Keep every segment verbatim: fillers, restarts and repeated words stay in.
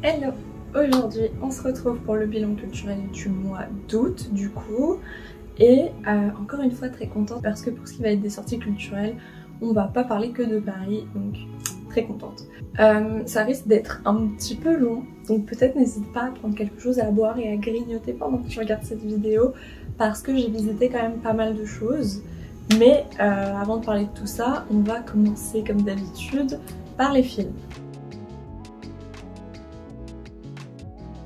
Hello! Aujourd'hui on se retrouve pour le bilan culturel du mois d'août du coup, et euh, encore une fois très contente parce que pour ce qui va être des sorties culturelles on va pas parler que de Paris, donc très contente. Euh, ça risque d'être un petit peu long, donc peut-être n'hésite pas à prendre quelque chose à boire et à grignoter pendant que tu regardes cette vidéo parce que j'ai visité quand même pas mal de choses. Mais euh, avant de parler de tout ça, on va commencer comme d'habitude par les films.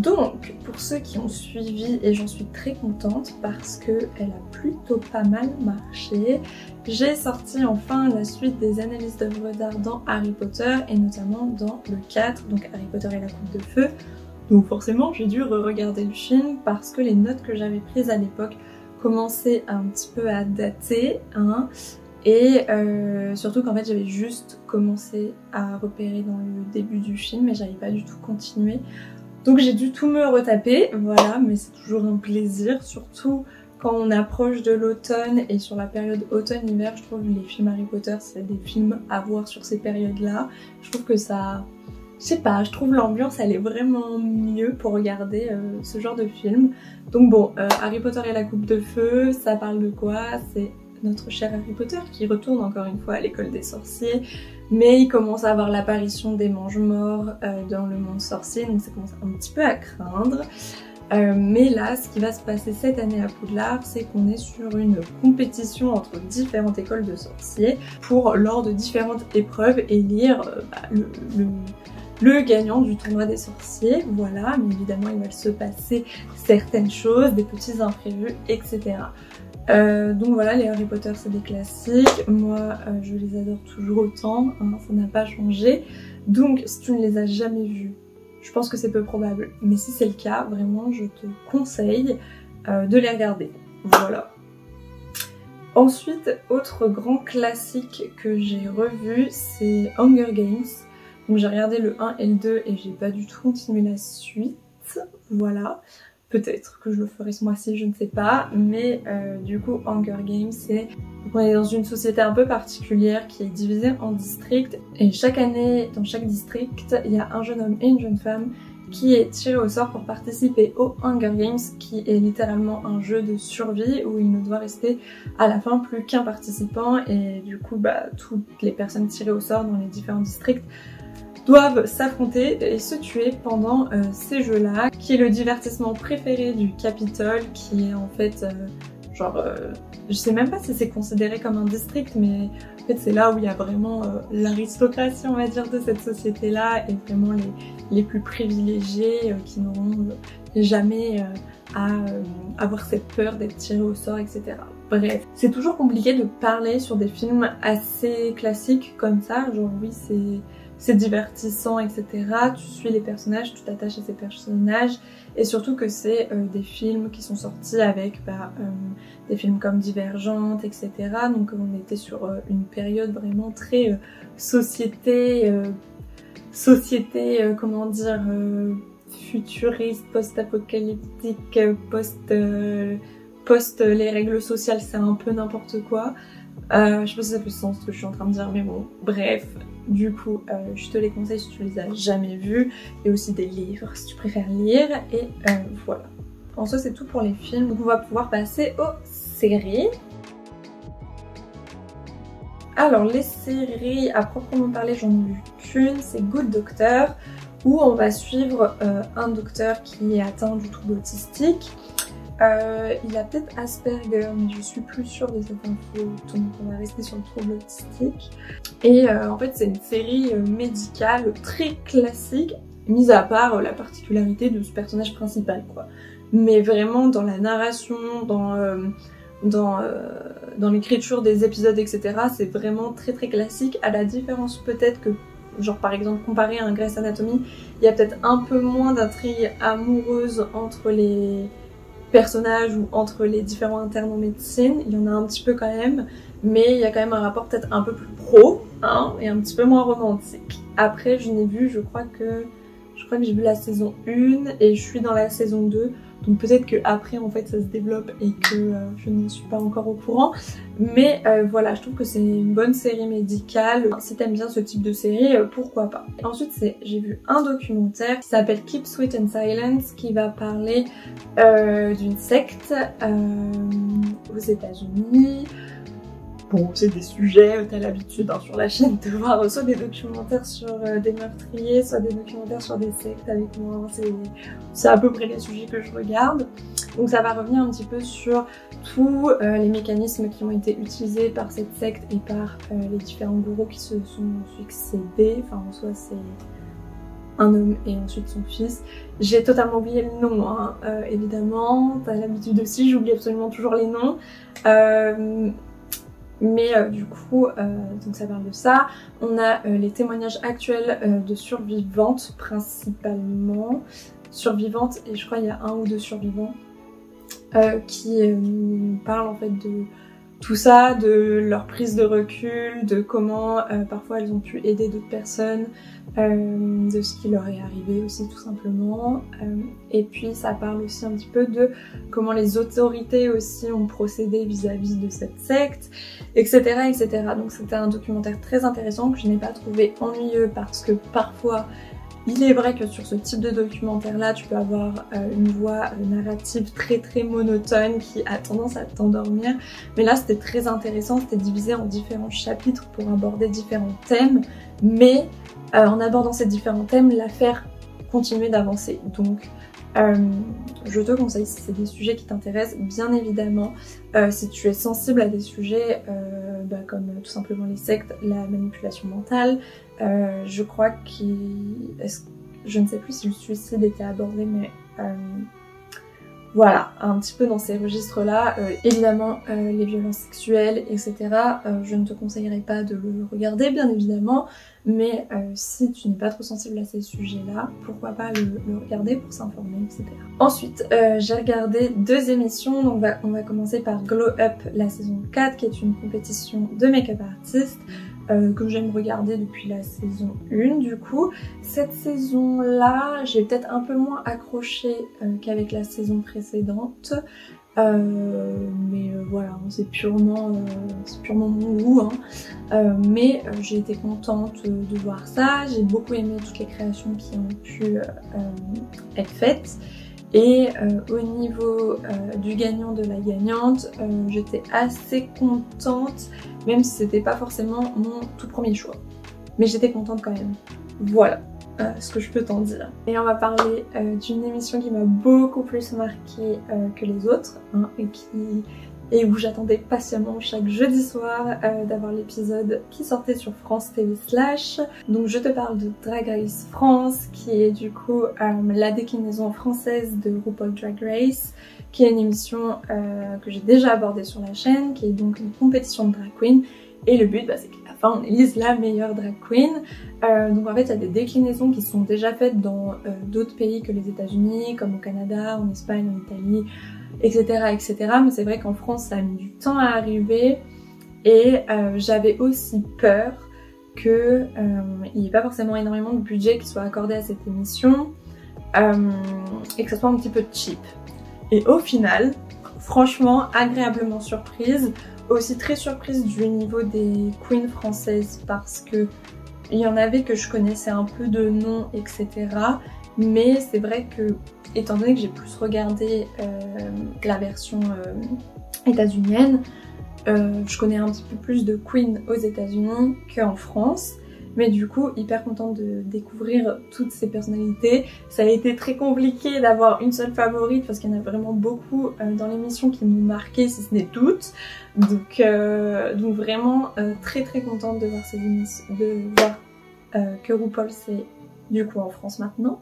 Donc, pour ceux qui ont suivi, et j'en suis très contente parce qu'elle a plutôt pas mal marché, j'ai sorti enfin la suite des analyses d'œuvres d'art dans Harry Potter et notamment dans le quatre, donc Harry Potter et la Coupe de Feu. Donc forcément, j'ai dû re-regarder le film parce que les notes que j'avais prises à l'époque commençaient un petit peu à dater, hein, et euh, surtout qu'en fait j'avais juste commencé à repérer dans le début du film et j'avais pas du tout continué. Donc j'ai dû tout me retaper, voilà, mais c'est toujours un plaisir, surtout quand on approche de l'automne et sur la période automne-hiver, je trouve que les films Harry Potter, c'est des films à voir sur ces périodes-là. Je trouve que ça... je sais pas, je trouve l'ambiance, elle est vraiment mieux pour regarder euh, ce genre de film. Donc bon, euh, Harry Potter et la Coupe de Feu, ça parle de quoi? C'est notre cher Harry Potter qui retourne encore une fois à l'école des sorciers, mais il commence à avoir l'apparition des mange-morts euh, dans le monde sorcier, donc ça commence un petit peu à craindre. Euh, mais là, ce qui va se passer cette année à Poudlard, c'est qu'on est sur une compétition entre différentes écoles de sorciers pour, lors de différentes épreuves, élire euh, bah, le, le, le gagnant du tournoi des sorciers. Voilà, mais évidemment, il va se passer certaines choses, des petits imprévus, et cetera. Euh, donc voilà, les Harry Potter c'est des classiques, moi euh, je les adore toujours autant, hein, ça n'a pas changé. Donc si tu ne les as jamais vus, je pense que c'est peu probable, mais si c'est le cas, vraiment je te conseille euh, de les regarder, voilà. Ensuite, autre grand classique que j'ai revu, c'est Hunger Games. Donc j'ai regardé le un et le deux et j'ai pas du tout continué la suite, voilà. Peut-être que je le ferai ce mois-ci, je ne sais pas, mais euh, du coup Hunger Games, c'est... on est dans une société un peu particulière qui est divisée en districts et chaque année, dans chaque district, il y a un jeune homme et une jeune femme qui est tiré au sort pour participer au Hunger Games, qui est littéralement un jeu de survie où il ne doit rester à la fin plus qu'un participant et du coup bah, toutes les personnes tirées au sort dans les différents districts doivent s'affronter et se tuer pendant euh, ces jeux-là, qui est le divertissement préféré du Capitole, qui est en fait, euh, genre, euh, je sais même pas si c'est considéré comme un district, mais en fait c'est là où il y a vraiment euh, l'aristocratie, on va dire, de cette société-là, et vraiment les, les plus privilégiés euh, qui n'auront euh, jamais euh, à euh, avoir cette peur d'être tirés au sort, et cetera. Bref, c'est toujours compliqué de parler sur des films assez classiques comme ça, genre oui c'est... c'est divertissant, et cetera. Tu suis les personnages, tu t'attaches à ces personnages, et surtout que c'est euh, des films qui sont sortis avec bah, euh, des films comme Divergente, et cetera. Donc on était sur euh, une période vraiment très euh, société, euh, société, euh, comment dire, euh, futuriste, post-apocalyptique, post, euh, post euh, les règles sociales, c'est un peu n'importe quoi. Euh, je sais pas si ça fait sens ce que je suis en train de dire, mais bon, bref. Du coup, euh, je te les conseille si tu les as jamais vus. Il y a aussi des livres si tu préfères lire. Et euh, voilà. En soi, c'est tout pour les films. Donc, on va pouvoir passer aux séries. Alors, les séries, à proprement parler, j'en ai vu qu'une. C'est Good Doctor, où on va suivre euh, un docteur qui est atteint du trouble autistique. Euh, il a peut-être Asperger, mais je suis plus sûre de cette info, donc on va rester sur le trouble autistique. Et euh, en fait c'est une série euh, médicale très classique, mis à part euh, la particularité de ce personnage principal, quoi. Mais vraiment dans la narration, dans, euh, dans, euh, dans l'écriture des épisodes, et cetera, c'est vraiment très très classique, à la différence peut-être que, genre par exemple, comparé à un Grey's Anatomy, il y a peut-être un peu moins d'intrigue amoureuse entre les... personnages ou entre les différents internes en médecine, il y en a un petit peu quand même, mais il y a quand même un rapport peut-être un peu plus pro, hein, et un petit peu moins romantique. Après je n'ai vu, je crois que je crois que j'ai vu la saison un et je suis dans la saison deux, Donc peut-être qu'après en fait ça se développe et que euh, je n'en suis pas encore au courant. Mais euh, voilà, je trouve que c'est une bonne série médicale. Si t'aimes bien ce type de série, euh, pourquoi pas. Et ensuite j'ai vu un documentaire qui s'appelle Keep Sweet and Silent, qui va parler euh, d'une secte euh, aux États-Unis. Bon, c'est des sujets, t'as l'habitude hein, sur la chaîne de voir soit des documentaires sur euh, des meurtriers, soit des documentaires sur des sectes avec moi, c'est à peu près les sujets que je regarde. Donc ça va revenir un petit peu sur tous euh, les mécanismes qui ont été utilisés par cette secte et par euh, les différents gourous qui se sont succédés, enfin en soi c'est un homme et ensuite son fils. J'ai totalement oublié le nom, hein. euh, évidemment, t'as l'habitude aussi, j'oublie absolument toujours les noms. Euh, Mais euh, du coup, euh, donc ça parle de ça. On a euh, les témoignages actuels euh, de survivantes principalement. Survivantes, et je crois il y a un ou deux survivants euh, qui euh, parlent en fait de tout ça, de leur prise de recul, de comment euh, parfois elles ont pu aider d'autres personnes, euh, de ce qui leur est arrivé aussi tout simplement. Euh, et puis ça parle aussi un petit peu de comment les autorités aussi ont procédé vis-à-vis de cette secte, et cetera et cetera. Donc c'était un documentaire très intéressant que je n'ai pas trouvé ennuyeux, parce que parfois il est vrai que sur ce type de documentaire là tu peux avoir euh, une voix narrative très très monotone qui a tendance à t'endormir, mais là c'était très intéressant, c'était divisé en différents chapitres pour aborder différents thèmes, mais euh, en abordant ces différents thèmes, l'affaire continuait d'avancer. Donc euh, je te conseille, si c'est des sujets qui t'intéressent, bien évidemment, euh, si tu es sensible à des sujets euh, bah, comme euh, tout simplement les sectes, la manipulation mentale. Euh, je crois que je ne sais plus si le suicide était abordé, mais euh, voilà, un petit peu dans ces registres-là. Euh, évidemment, euh, les violences sexuelles, et cetera. Euh, je ne te conseillerais pas de le regarder, bien évidemment, mais euh, si tu n'es pas trop sensible à ces sujets-là, pourquoi pas le, le regarder pour s'informer, et cetera. Ensuite, euh, j'ai regardé deux émissions. Donc on va, on va commencer par Glow Up, la saison quatre, qui est une compétition de make-up artistes. Euh, que j'aime regarder depuis la saison un du coup. Cette saison là j'ai peut-être un peu moins accroché euh, qu'avec la saison précédente, euh, mais euh, voilà, c'est purement, euh, c'est purement mon goût hein. euh, mais euh, j'ai été contente de voir ça, j'ai beaucoup aimé toutes les créations qui ont pu euh, être faites. Et euh, au niveau euh, du gagnant, de la gagnante, euh, j'étais assez contente, même si c'était pas forcément mon tout premier choix. Mais j'étais contente quand même. Voilà euh, ce que je peux t'en dire. Et on va parler euh, d'une émission qui m'a beaucoup plus marquée euh, que les autres, hein, et qui... et où j'attendais patiemment chaque jeudi soir euh, d'avoir l'épisode qui sortait sur France T V slash. Donc je te parle de Drag Race France, qui est du coup euh, la déclinaison française de RuPaul Drag Race, qui est une émission euh, que j'ai déjà abordée sur la chaîne, qui est donc une compétition de drag queen. Et le but, bah, c'est qu'à la fin, on élise la meilleure drag queen. Euh, donc en fait, il y a des déclinaisons qui sont déjà faites dans euh, d'autres pays que les États-Unis, comme au Canada, en Espagne, en Italie, etc, et cetera. Mais c'est vrai qu'en France, ça a mis du temps à arriver, et euh, j'avais aussi peur qu'il euh, n'y ait pas forcément énormément de budget qui soit accordé à cette émission, euh, et que ça soit un petit peu cheap. Et au final, franchement, agréablement surprise, aussi très surprise du niveau des queens françaises, parce que il y en avait que je connaissais un peu de nom, et cetera. Mais c'est vrai que, étant donné que j'ai plus regardé euh, la version euh, états-unienne, euh, je connais un petit peu plus de queen aux États-Unis qu'en France. Mais du coup, hyper contente de découvrir toutes ces personnalités. Ça a été très compliqué d'avoir une seule favorite, parce qu'il y en a vraiment beaucoup euh, dans l'émission qui m'ont marquée, si ce n'est toutes. Donc, euh, donc vraiment euh, très très contente de voir ces émissions, de voir euh, que RuPaul c'est du coup en France maintenant.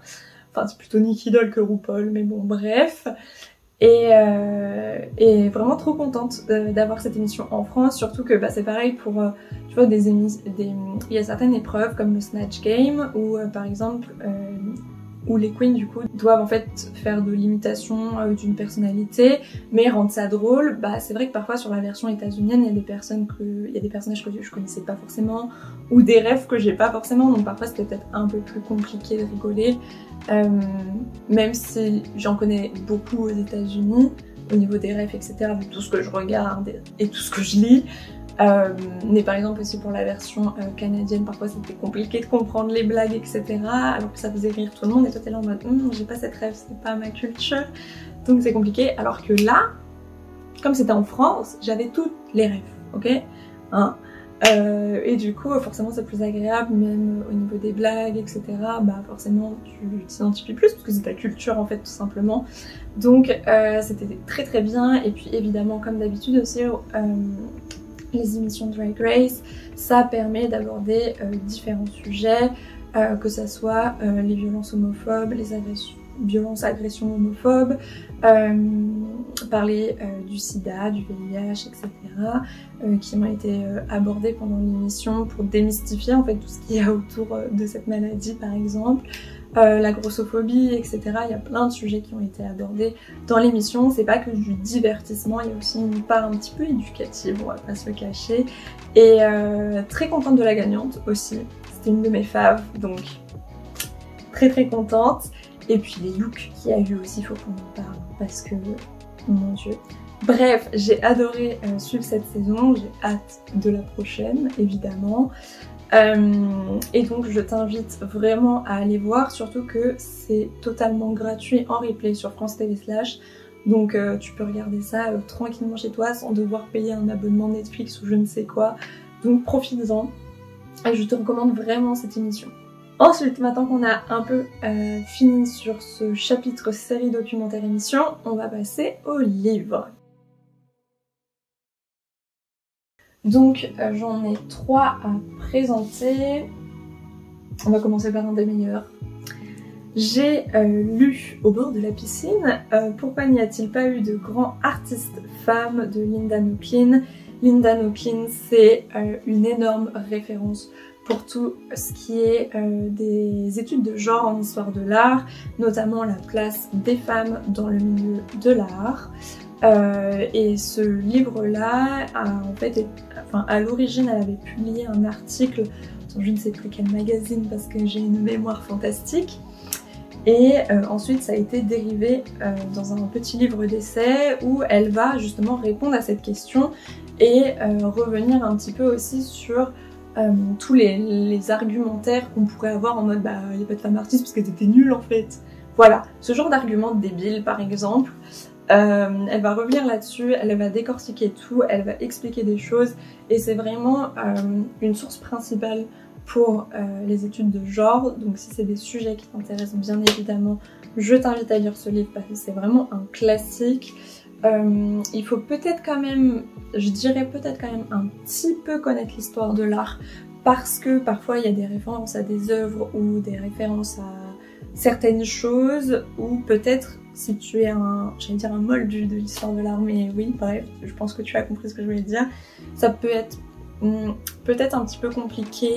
Enfin, c'est plutôt Nicky Doll que RuPaul, mais bon, bref. Et, euh, et vraiment trop contente d'avoir cette émission en France, surtout que bah, c'est pareil pour, tu vois, des émissions, il y a certaines épreuves comme le Snatch Game, où euh, par exemple, euh, où les queens du coup doivent en fait faire de l'imitation euh, d'une personnalité mais rendre ça drôle, bah c'est vrai que parfois sur la version états-unienne il y a des personnes que, il y a des personnages que je connaissais pas forcément ou des rêves que j'ai pas forcément, donc parfois c'était peut-être un peu plus compliqué de rigoler, euh, même si j'en connais beaucoup aux États-Unis au niveau des rêves etc, vu tout ce que je regarde et tout ce que je lis. Euh, mais par exemple aussi pour la version euh, canadienne, parfois c'était compliqué de comprendre les blagues etc, alors que ça faisait rire tout le monde et toi t'es là en mode hm, j'ai pas cette rêve, c'est pas ma culture, donc c'est compliqué, alors que là comme c'était en France, j'avais toutes les rêves, ok hein, euh, et du coup forcément c'est plus agréable, même au niveau des blagues etc, bah forcément tu t'identifies plus parce que c'est ta culture en fait tout simplement, donc euh, c'était très très bien. Et puis évidemment comme d'habitude aussi euh, les émissions Drag Race, ça permet d'aborder euh, différents sujets, euh, que ça soit euh, les violences homophobes, les agressions, violences, agressions homophobes, euh, parler euh, du sida, du V I H, et cetera, euh, qui ont été euh, abordés pendant l'émission pour démystifier en fait tout ce qu'il y a autour euh, de cette maladie par exemple, euh, la grossophobie, et cetera. Il y a plein de sujets qui ont été abordés dans l'émission, c'est pas que du divertissement, il y a aussi une part un petit peu éducative, on va pas se le cacher, et euh, très contente de la gagnante aussi, c'était une de mes faves, donc très très contente. Et puis les looks qu'il y a eu aussi, il faut qu'on en parle parce que, mon dieu. Bref, j'ai adoré euh, suivre cette saison, j'ai hâte de la prochaine, évidemment. Euh, et donc je t'invite vraiment à aller voir, surtout que c'est totalement gratuit en replay sur France T V slash. Donc euh, tu peux regarder ça euh, tranquillement chez toi sans devoir payer un abonnement Netflix ou je ne sais quoi. Donc profites-en, je te recommande vraiment cette émission. Ensuite, maintenant qu'on a un peu euh, fini sur ce chapitre série documentaire émission, on va passer au livre. Donc euh, j'en ai trois à présenter. On va commencer par un des meilleurs. J'ai euh, lu Au bord de la piscine, euh, pourquoi n'y a-t-il pas eu de grands artistes femmes de Linda Nochlin. Linda Nochlin, c'est euh, une énorme référence pour tout ce qui est euh, des études de genre en histoire de l'art, notamment la place des femmes dans le milieu de l'art. Euh, et ce livre-là a en fait, est, enfin à l'origine, elle avait publié un article dans je ne sais plus quel magazine parce que j'ai une mémoire fantastique. Et euh, ensuite, ça a été dérivé euh, dans un petit livre d'essai où elle va justement répondre à cette question et euh, revenir un petit peu aussi sur Euh, tous les, les argumentaires qu'on pourrait avoir en mode bah il n'y a pas de femme artiste parce que t'étais nulle en fait. Voilà, ce genre d'argument débile par exemple, euh, elle va revenir là-dessus, elle va décortiquer tout, elle va expliquer des choses et c'est vraiment euh, une source principale pour euh, les études de genre. Donc si c'est des sujets qui t'intéressent, bien évidemment je t'invite à lire ce livre parce que c'est vraiment un classique. Euh, il faut peut-être quand même, je dirais peut-être quand même un petit peu connaître l'histoire de l'art parce que parfois il y a des références à des œuvres ou des références à certaines choses ou peut-être si tu es un, j'allais dire un moldu de l'histoire de l'art, mais oui bref, je pense que tu as compris ce que je voulais dire, ça peut être mm, peut-être un petit peu compliqué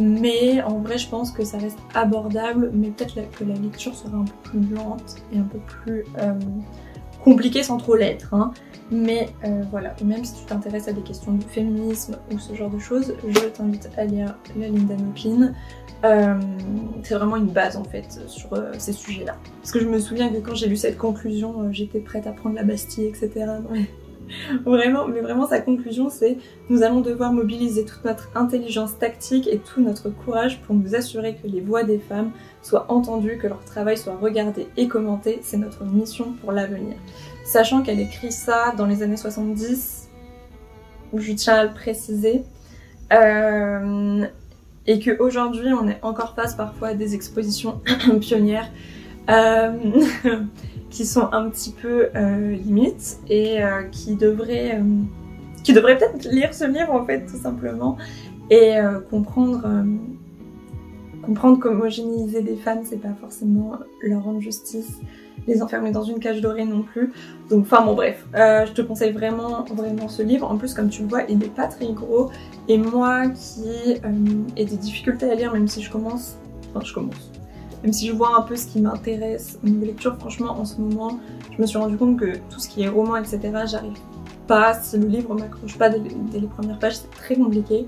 mais en vrai je pense que ça reste abordable, mais peut-être que la lecture sera un peu plus lente et un peu plus... Euh, compliqué sans trop l'être, hein. Mais euh, voilà, même si tu t'intéresses à des questions de féminisme ou ce genre de choses, je t'invite à lire la Linda Nochlin. Euh, c'est vraiment une base en fait sur euh, ces sujets-là. Parce que je me souviens que quand j'ai lu cette conclusion, euh, j'étais prête à prendre la Bastille, et cetera. Non, mais... vraiment, mais vraiment sa conclusion c'est « Nous allons devoir mobiliser toute notre intelligence tactique et tout notre courage pour nous assurer que les voix des femmes soient entendues, que leur travail soit regardé et commenté, c'est notre mission pour l'avenir. » Sachant qu'elle écrit ça dans les années soixante-dix, je tiens à le préciser, euh, et qu'aujourd'hui on est encore face parfois à des expositions pionnières euh, qui sont un petit peu euh, limites et euh, qui devraient, euh, qui devraient peut-être lire ce livre en fait tout simplement et euh, comprendre euh, comprendre qu'homogénéiser des femmes c'est pas forcément leur rendre justice, les enfermer dans une cage dorée non plus. Donc enfin bon bref, euh, je te conseille vraiment vraiment ce livre. En plus comme tu le vois il n'est pas très gros et moi qui euh, ai des difficultés à lire, même si je commence, enfin je commence même si je vois un peu ce qui m'intéresse au niveau lecture, franchement en ce moment je me suis rendu compte que tout ce qui est roman etc j'arrive pas, si le livre m'accroche pas dès, dès les premières pages c'est très compliqué,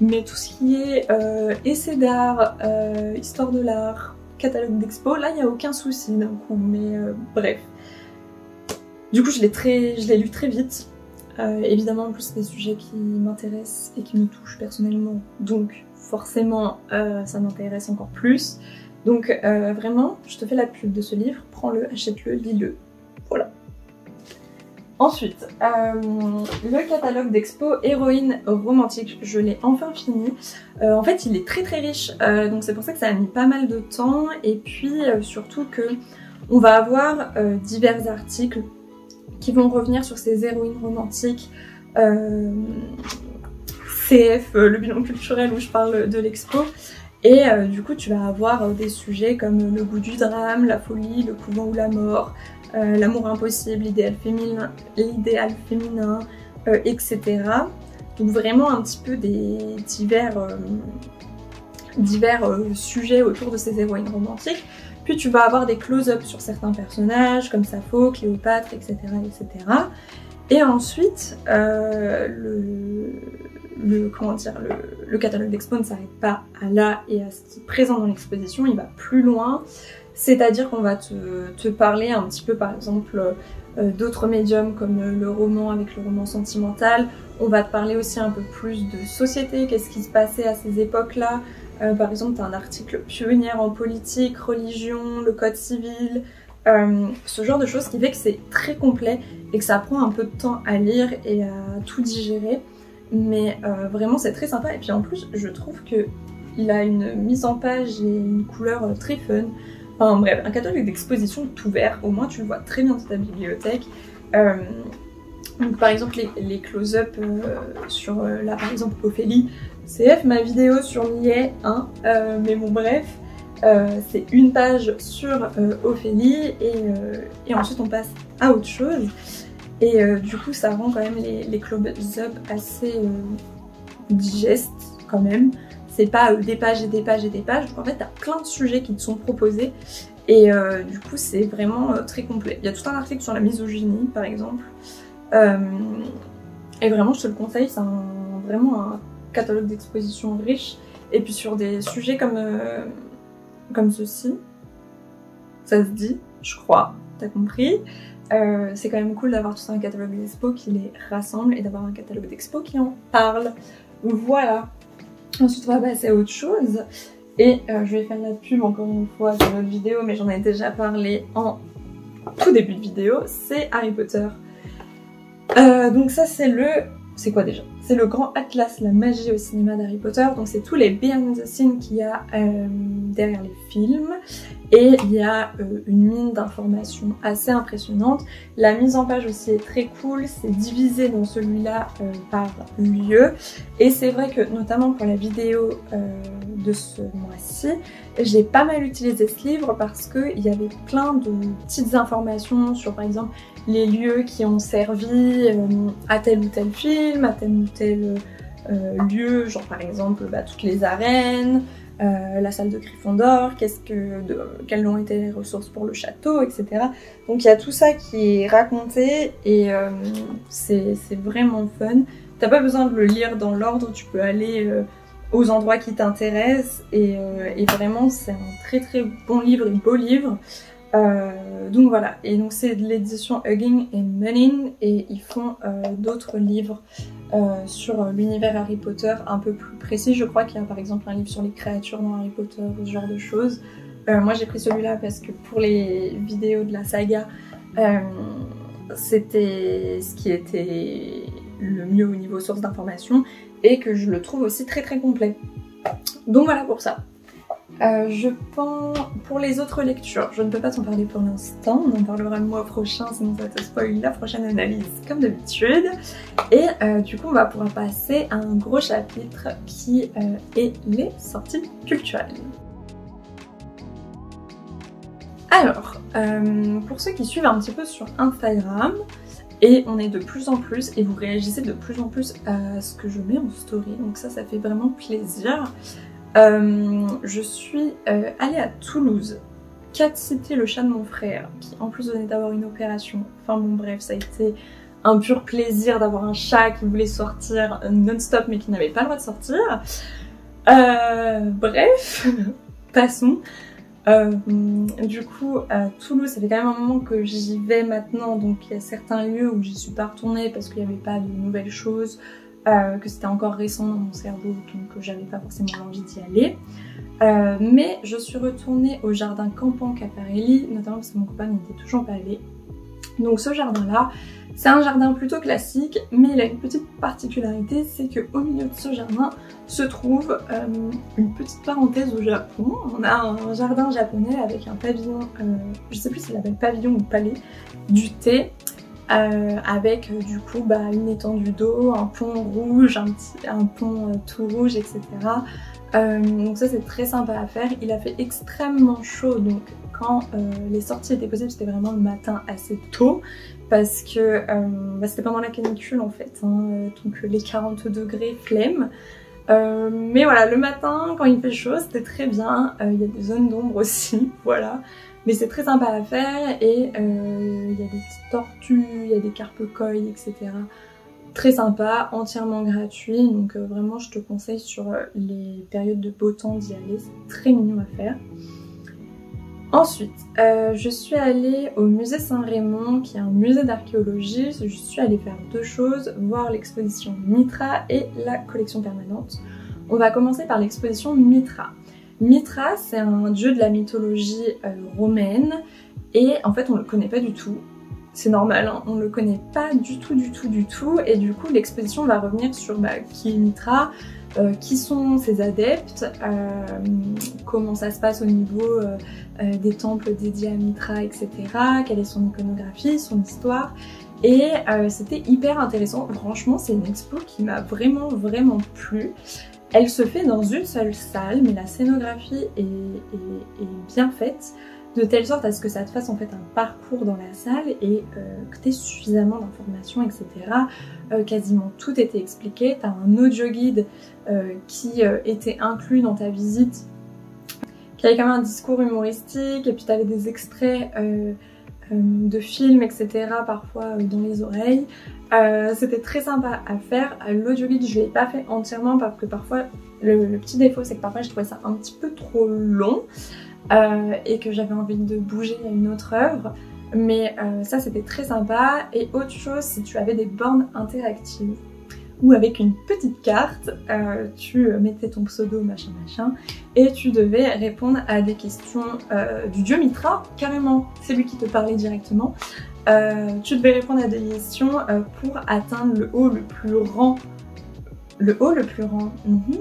mais tout ce qui est euh, essai d'art, euh, histoire de l'art, catalogue d'expo, là il n'y a aucun souci d'un coup, mais euh, bref. Du coup je l'ai très, je l'ai lu très vite. Euh, évidemment en plus c'est des sujets qui m'intéressent et qui me touchent personnellement, donc forcément euh, ça m'intéresse encore plus. Donc euh, vraiment je te fais la pub de ce livre, prends-le, achète-le, lis-le, voilà. Ensuite, euh, le catalogue d'expo Héroïne romantique, je l'ai enfin fini. Euh, en fait il est très très riche, euh, donc c'est pour ça que ça a mis pas mal de temps, et puis euh, surtout que on va avoir euh, divers articles qui vont revenir sur ces héroïnes romantiques, euh, C F, euh, le bilan culturel où je parle de l'expo, et euh, du coup tu vas avoir euh, des sujets comme le goût du drame, la folie, le couvent ou la mort, euh, l'amour impossible, l'idéal féminin, l'idéal féminin euh, et cetera. Donc vraiment un petit peu des divers, euh, divers euh, sujets autour de ces héroïnes romantiques. Puis tu vas avoir des close-up sur certains personnages, comme Sappho, Cléopâtre, et cetera et cetera. Et ensuite, euh, le, le, comment dire, le, le catalogue d'expo ne s'arrête pas à là et à ce qui est présent dans l'exposition, il va plus loin. C'est-à-dire qu'on va te, te parler un petit peu, par exemple, euh, d'autres médiums comme le roman avec le roman sentimental. On va te parler aussi un peu plus de société, qu'est-ce qui se passait à ces époques-là. Euh, par exemple, tu as un article pionnière en politique, religion, le code civil, euh, ce genre de choses qui fait que c'est très complet et que ça prend un peu de temps à lire et à tout digérer. Mais euh, vraiment, c'est très sympa. Et puis en plus, je trouve qu'il a une mise en page et une couleur très fun. Enfin bref, un catalogue d'exposition tout vert, au moins tu le vois très bien dans ta bibliothèque. Euh, donc par exemple, les, les close-up euh, sur, euh, là par exemple, Ophélie, C F, ma vidéo sur l'y est, hein, euh, mais bon bref, euh, c'est une page sur euh, Ophélie et, euh, et ensuite on passe à autre chose. Et euh, du coup ça rend quand même les, les close-up assez euh, digestes quand même. C'est pas euh, des pages et des pages et des pages, en fait t'as plein de sujets qui te sont proposés et euh, du coup c'est vraiment euh, très complet. Il y a tout un article sur la misogynie par exemple, euh, et vraiment je te le conseille, c'est vraiment un catalogue d'exposition riche, et puis sur des sujets comme, euh, comme ceci, ça se dit, je crois, t'as compris, euh, c'est quand même cool d'avoir tout ça, un catalogue d'expo qui les rassemble et d'avoir un catalogue d'expo qui en parle, voilà. Ensuite on va passer à autre chose, et euh, je vais faire la pub encore une fois dans notre vidéo, mais j'en ai déjà parlé en tout début de vidéo, c'est Harry Potter. Euh, donc ça c'est le... c'est quoi déjà? C'est le grand atlas, la magie au cinéma d'Harry Potter, donc c'est tous les behind the scenes qu'il y a euh, derrière les films, et il y a euh, une mine d'informations assez impressionnante. La mise en page aussi est très cool, c'est divisé dans celui-là euh, par lieu, et c'est vrai que notamment pour la vidéo euh, de ce mois-ci, j'ai pas mal utilisé ce livre parce qu'il y avait plein de petites informations sur par exemple les lieux qui ont servi euh, à tel ou tel film, à tel ou tel euh, lieu, genre par exemple bah, toutes les arènes, euh, la salle de Gryffondor, qu'est-ce que, de, quelles ont été les ressources pour le château, et cetera. Donc il y a tout ça qui est raconté et euh, c'est vraiment fun. T'as pas besoin de le lire dans l'ordre, tu peux aller euh, aux endroits qui t'intéressent et, euh, et vraiment c'est un très très bon livre, un beau livre. Euh, donc voilà, et donc c'est de l'édition Hugging and Munning, et ils font euh, d'autres livres euh, sur l'univers Harry Potter un peu plus précis. Je crois qu'il y a par exemple un livre sur les créatures dans Harry Potter, ce genre de choses. Euh, moi j'ai pris celui-là parce que pour les vidéos de la saga, euh, c'était ce qui était le mieux au niveau source d'information, et que je le trouve aussi très très complet. Donc voilà pour ça. Euh, je pense pour les autres lectures, je ne peux pas t'en parler pour l'instant, on en parlera le mois prochain, sinon ça te spoil la prochaine analyse comme d'habitude. Et euh, du coup on va pouvoir passer à un gros chapitre qui euh, est les sorties culturelles. Alors, euh, pour ceux qui suivent un petit peu sur Instagram, et on est de plus en plus, et vous réagissez de plus en plus à ce que je mets en story, donc ça, ça fait vraiment plaisir. Euh, je suis euh, allée à Toulouse, Cat-Cité, le chat de mon frère, qui en plus venait d'avoir une opération. Enfin bon bref, ça a été un pur plaisir d'avoir un chat qui voulait sortir non-stop mais qui n'avait pas le droit de sortir. Euh, bref, passons. Euh, du coup, à Toulouse, ça fait quand même un moment que j'y vais maintenant, donc il y a certains lieux où j'y suis pas retournée parce qu'il n'y avait pas de nouvelles choses, euh, que c'était encore récent dans mon cerveau, donc j'avais pas forcément envie d'y aller. Euh, mais je suis retournée au jardin Campan-Cafarelli, notamment parce que mon copain n'y était toujours pas allé. Donc ce jardin-là, c'est un jardin plutôt classique, mais il a une petite particularité, c'est qu'au milieu de ce jardin se trouve euh, une petite parenthèse au Japon. On a un jardin japonais avec un pavillon, euh, je sais plus s'il s'appelle pavillon ou palais, du thé, euh, avec euh, du coup bah, une étendue d'eau, un pont rouge, un, petit, un pont euh, tout rouge, et cetera. Euh, donc ça c'est très sympa à faire. Il a fait extrêmement chaud, donc quand euh, les sorties étaient possibles, c'était vraiment le matin assez tôt. Parce que euh, bah c'était pendant la canicule en fait, hein, donc les quarante degrés flemme. Euh, mais voilà, le matin quand il fait chaud c'était très bien, il euh, y a des zones d'ombre aussi, voilà. Mais c'est très sympa à faire et il euh, y a des petites tortues, il y a des carpes-coilles, et cetera. Très sympa, entièrement gratuit, donc euh, vraiment je te conseille sur les périodes de beau temps d'y aller, c'est très mignon à faire. Ensuite, euh, je suis allée au musée Saint-Raymond, qui est un musée d'archéologie. Je suis allée faire deux choses, voir l'exposition Mitra et la collection permanente. On va commencer par l'exposition Mitra. Mitra, c'est un dieu de la mythologie euh, romaine, et en fait on ne le connaît pas du tout. C'est normal, hein, on ne le connaît pas du tout, du tout, du tout, et du coup l'exposition va revenir sur bah, qui est Mitra, Euh, qui sont ses adeptes, euh, comment ça se passe au niveau euh, euh, des temples dédiés à Mitra, et cetera. Quelle est son iconographie, son histoire. Et euh, c'était hyper intéressant. Franchement, c'est une expo qui m'a vraiment, vraiment plu. Elle se fait dans une seule salle, mais la scénographie est, est, est bien faite, de telle sorte à ce que ça te fasse en fait un parcours dans la salle et euh, que tu aies suffisamment d'informations, et cetera. Euh, quasiment tout était expliqué, tu as un audio guide euh, qui euh, était inclus dans ta visite, qui avait quand même un discours humoristique, et puis tu avais des extraits euh, euh, de films, et cetera, parfois euh, dans les oreilles. Euh, C'était très sympa à faire. L'audio guide, je ne l'ai pas fait entièrement parce que parfois, le, le petit défaut, c'est que parfois je trouvais ça un petit peu trop long. Euh, et que j'avais envie de bouger à une autre œuvre, mais euh, ça c'était très sympa. Et autre chose, si tu avais des bornes interactives où avec une petite carte euh, tu mettais ton pseudo machin machin et tu devais répondre à des questions euh, du dieu Mitra, carrément, c'est lui qui te parlait directement. Euh, tu devais répondre à des questions euh, pour atteindre le haut le plus rang le haut le plus rang mm-hmm.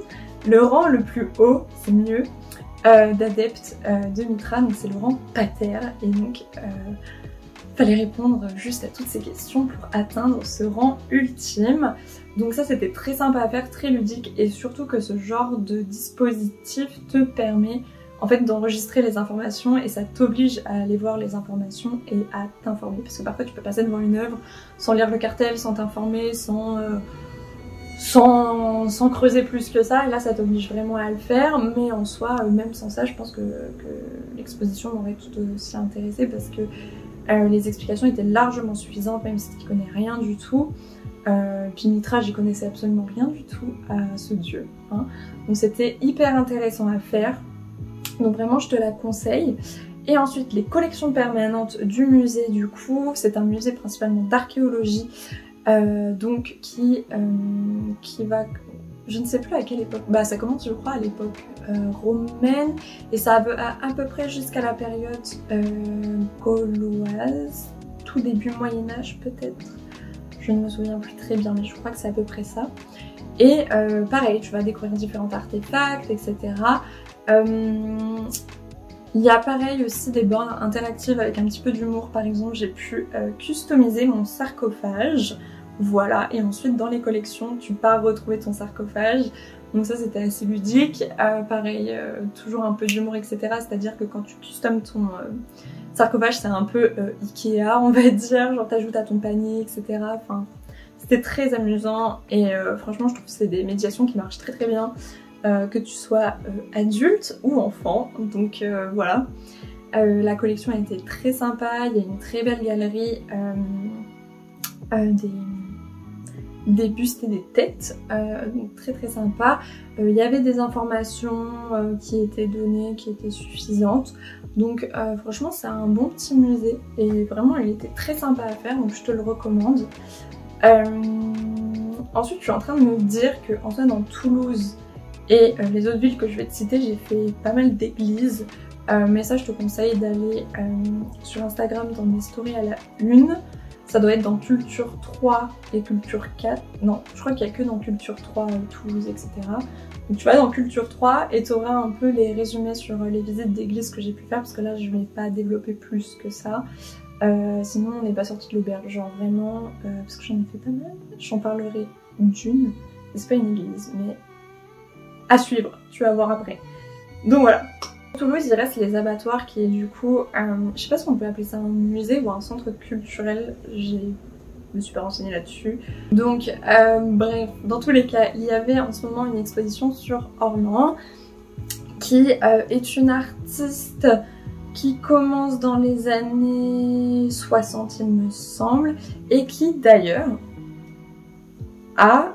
le rang le plus haut, c'est mieux, Euh, d'adeptes euh, de Mitra, donc c'est le rang pater, et donc euh, fallait répondre juste à toutes ces questions pour atteindre ce rang ultime. Donc ça c'était très sympa à faire, très ludique, et surtout que ce genre de dispositif te permet en fait d'enregistrer les informations et ça t'oblige à aller voir les informations et à t'informer, parce que parfois tu peux passer devant une œuvre sans lire le cartel, sans t'informer, sans... Euh... Sans, sans creuser plus que ça, et là ça t'oblige vraiment à le faire. Mais en soi, même sans ça, je pense que, que l'exposition m'aurait tout aussi intéressée, parce que euh, les explications étaient largement suffisantes, même si tu connais rien du tout. Euh, puis Mitra, j'y connaissais absolument rien du tout à ce dieu, hein. Donc c'était hyper intéressant à faire, donc vraiment je te la conseille. Et ensuite les collections permanentes du musée, du coup c'est un musée principalement d'archéologie. Euh, donc qui, euh, qui va, je ne sais plus à quelle époque, bah ça commence je crois à l'époque euh, romaine, et ça va à, à peu près jusqu'à la période euh, gauloise, tout début Moyen-Âge peut-être, je ne me souviens plus très bien, mais je crois que c'est à peu près ça. Et euh, pareil, tu vas découvrir différents artefacts, et cetera. Euh, Il y a pareil aussi des bornes interactives avec un petit peu d'humour. Par exemple, j'ai pu euh, customiser mon sarcophage. Voilà, et ensuite dans les collections, tu pars retrouver ton sarcophage. Donc ça, c'était assez ludique. Euh, pareil, euh, toujours un peu d'humour, et cetera. C'est-à-dire que quand tu customes ton euh, sarcophage, c'est un peu euh, Ikea, on va dire. Genre, t'ajoutes à ton panier, et cetera. Enfin, c'était très amusant. Et euh, franchement, je trouve que c'est des médiations qui marchent très très bien. euh, que tu sois euh, adulte ou enfant, donc euh, voilà. Euh, la collection a été très sympa, il y a une très belle galerie euh, euh, des... des bustes et des têtes, euh, donc très très sympa. Il euh, y avait des informations euh, qui étaient données, qui étaient suffisantes, donc euh, franchement c'est un bon petit musée et vraiment il était très sympa à faire, donc je te le recommande. Euh, ensuite je suis en train de me dire que en fait dans Toulouse et euh, les autres villes que je vais te citer, j'ai fait pas mal d'églises, euh, mais ça je te conseille d'aller euh, sur Instagram dans mes stories à la une. Ça doit être dans Culture trois et Culture quatre. Non, je crois qu'il n'y a que dans Culture trois, Toulouse, et cetera. Donc tu vas dans Culture trois et tu auras un peu les résumés sur les visites d'église que j'ai pu faire, parce que là je ne vais pas développer plus que ça. Euh, sinon on n'est pas sorti de l'auberge, genre vraiment, euh, parce que j'en ai fait pas mal. J'en parlerai d'une, c'est pas une église, mais à suivre, tu vas voir après. Donc voilà. Toulouse, il reste les abattoirs qui est du coup, euh, je sais pas si on peut appeler ça un musée ou un centre culturel, je me suis pas renseignée là-dessus. Donc euh, bref, dans tous les cas, il y avait en ce moment une exposition sur Orlan, qui euh, est une artiste qui commence dans les années soixante il me semble, et qui d'ailleurs a,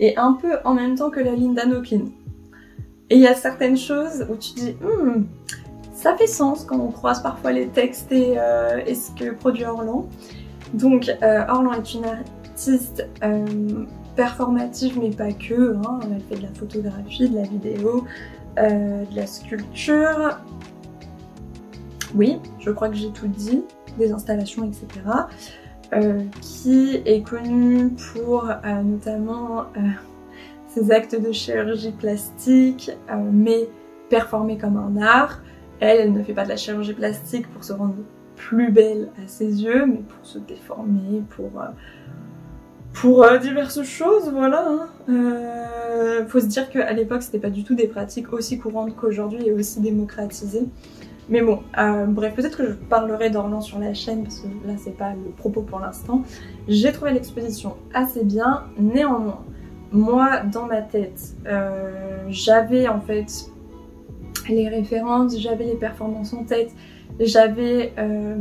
est un peu en même temps que la Linda Nochlin. Et il y a certaines choses où tu te dis hmm, ça fait sens quand on croise parfois les textes et, euh, et ce que produit Orlan. Donc euh, Orlan est une artiste euh, performative, mais pas que, hein. Elle fait de la photographie, de la vidéo, euh, de la sculpture, oui je crois que j'ai tout dit, des installations, et cetera. Euh, qui est connue pour euh, notamment... Euh, ses actes de chirurgie plastique, euh, mais performés comme un art. Elle, elle ne fait pas de la chirurgie plastique pour se rendre plus belle à ses yeux, mais pour se déformer, pour, euh, pour euh, diverses choses, voilà. Hein. Euh, faut se dire qu'à l'époque, c'était pas du tout des pratiques aussi courantes qu'aujourd'hui et aussi démocratisées. Mais bon, euh, bref, peut-être que je parlerai d'Orlan sur la chaîne, parce que là, c'est pas le propos pour l'instant. J'ai trouvé l'exposition assez bien, néanmoins. Moi, dans ma tête, euh, j'avais en fait les références, j'avais les performances en tête, j'avais euh,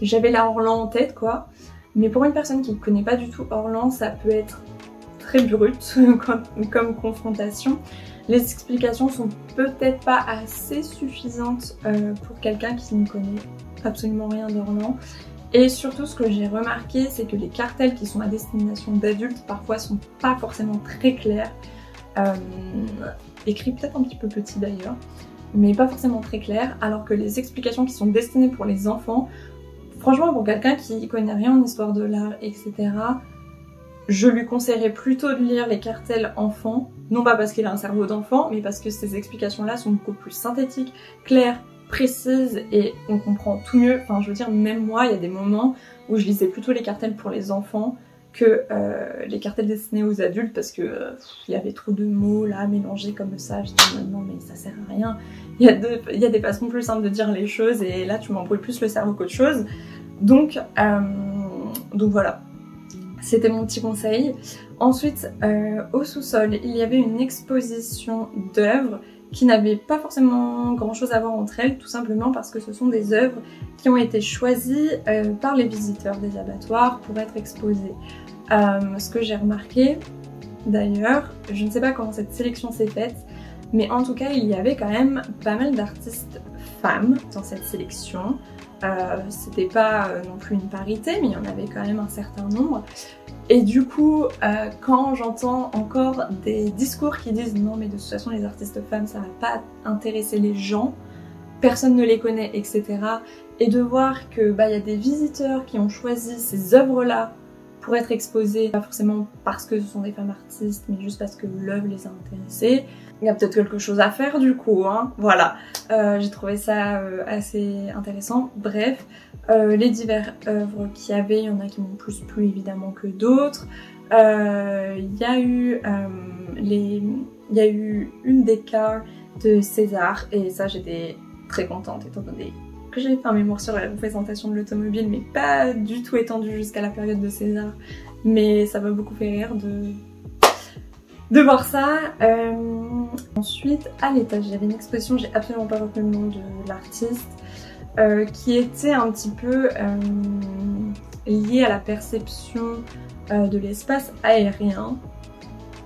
j'avais la Orlan en tête, quoi. Mais pour une personne qui ne connaît pas du tout Orlan, ça peut être très brut comme, comme confrontation. Les explications sont peut-être pas assez suffisantes euh, pour quelqu'un qui ne connaît absolument rien d'Orlan. Et surtout, ce que j'ai remarqué, c'est que les cartels qui sont à destination d'adultes, parfois, sont pas forcément très clairs. Euh, écrits peut-être un petit peu petits d'ailleurs, mais pas forcément très clairs, alors que les explications qui sont destinées pour les enfants, franchement, pour quelqu'un qui connaît rien en histoire de l'art, et cetera, je lui conseillerais plutôt de lire les cartels enfants, non pas parce qu'il a un cerveau d'enfant, mais parce que ces explications-là sont beaucoup plus synthétiques, claires, précise, et on comprend tout mieux. Enfin je veux dire, même moi il y a des moments où je lisais plutôt les cartels pour les enfants que euh, les cartels destinés aux adultes, parce que euh, il y avait trop de mots là mélangés comme ça, je dis non mais ça sert à rien, il y a de, il y a des façons plus simples de dire les choses et là tu m'embrouilles plus le cerveau qu'autre chose. Donc euh, donc voilà, c'était mon petit conseil. Ensuite euh, au sous-sol il y avait une exposition d'œuvres qui n'avaient pas forcément grand chose à voir entre elles, tout simplement parce que ce sont des œuvres qui ont été choisies euh, par les visiteurs des abattoirs pour être exposées. Euh, ce que j'ai remarqué d'ailleurs, je ne sais pas comment cette sélection s'est faite, mais en tout cas il y avait quand même pas mal d'artistes femmes dans cette sélection. Euh, c'était pas euh, non plus une parité, mais il y en avait quand même un certain nombre. Et du coup, euh, quand j'entends encore des discours qui disent non mais de toute façon les artistes femmes ça va pas intéresser les gens, personne ne les connaît, et cetera. Et de voir que bah, y a des visiteurs qui ont choisi ces œuvres-là pour être exposées, pas forcément parce que ce sont des femmes artistes, mais juste parce que l'œuvre les a intéressées, il y a peut-être quelque chose à faire du coup, hein, voilà. Euh, j'ai trouvé ça euh, assez intéressant, bref. Euh, les diverses œuvres qu'il y avait, il y en a qui m'ont plus plu évidemment que d'autres. Euh, il y a eu euh, les... il y a eu une des cars de César, et ça j'étais très contente étant donné que j'avais fait un mémoire sur la représentation de l'automobile, mais pas du tout étendue jusqu'à la période de César, mais ça m'a beaucoup fait rire de... de voir ça. Euh, ensuite, à l'étage, j'avais une exposition, j'ai absolument pas retenu le nom de l'artiste, euh, qui était un petit peu euh, liée à la perception euh, de l'espace aérien,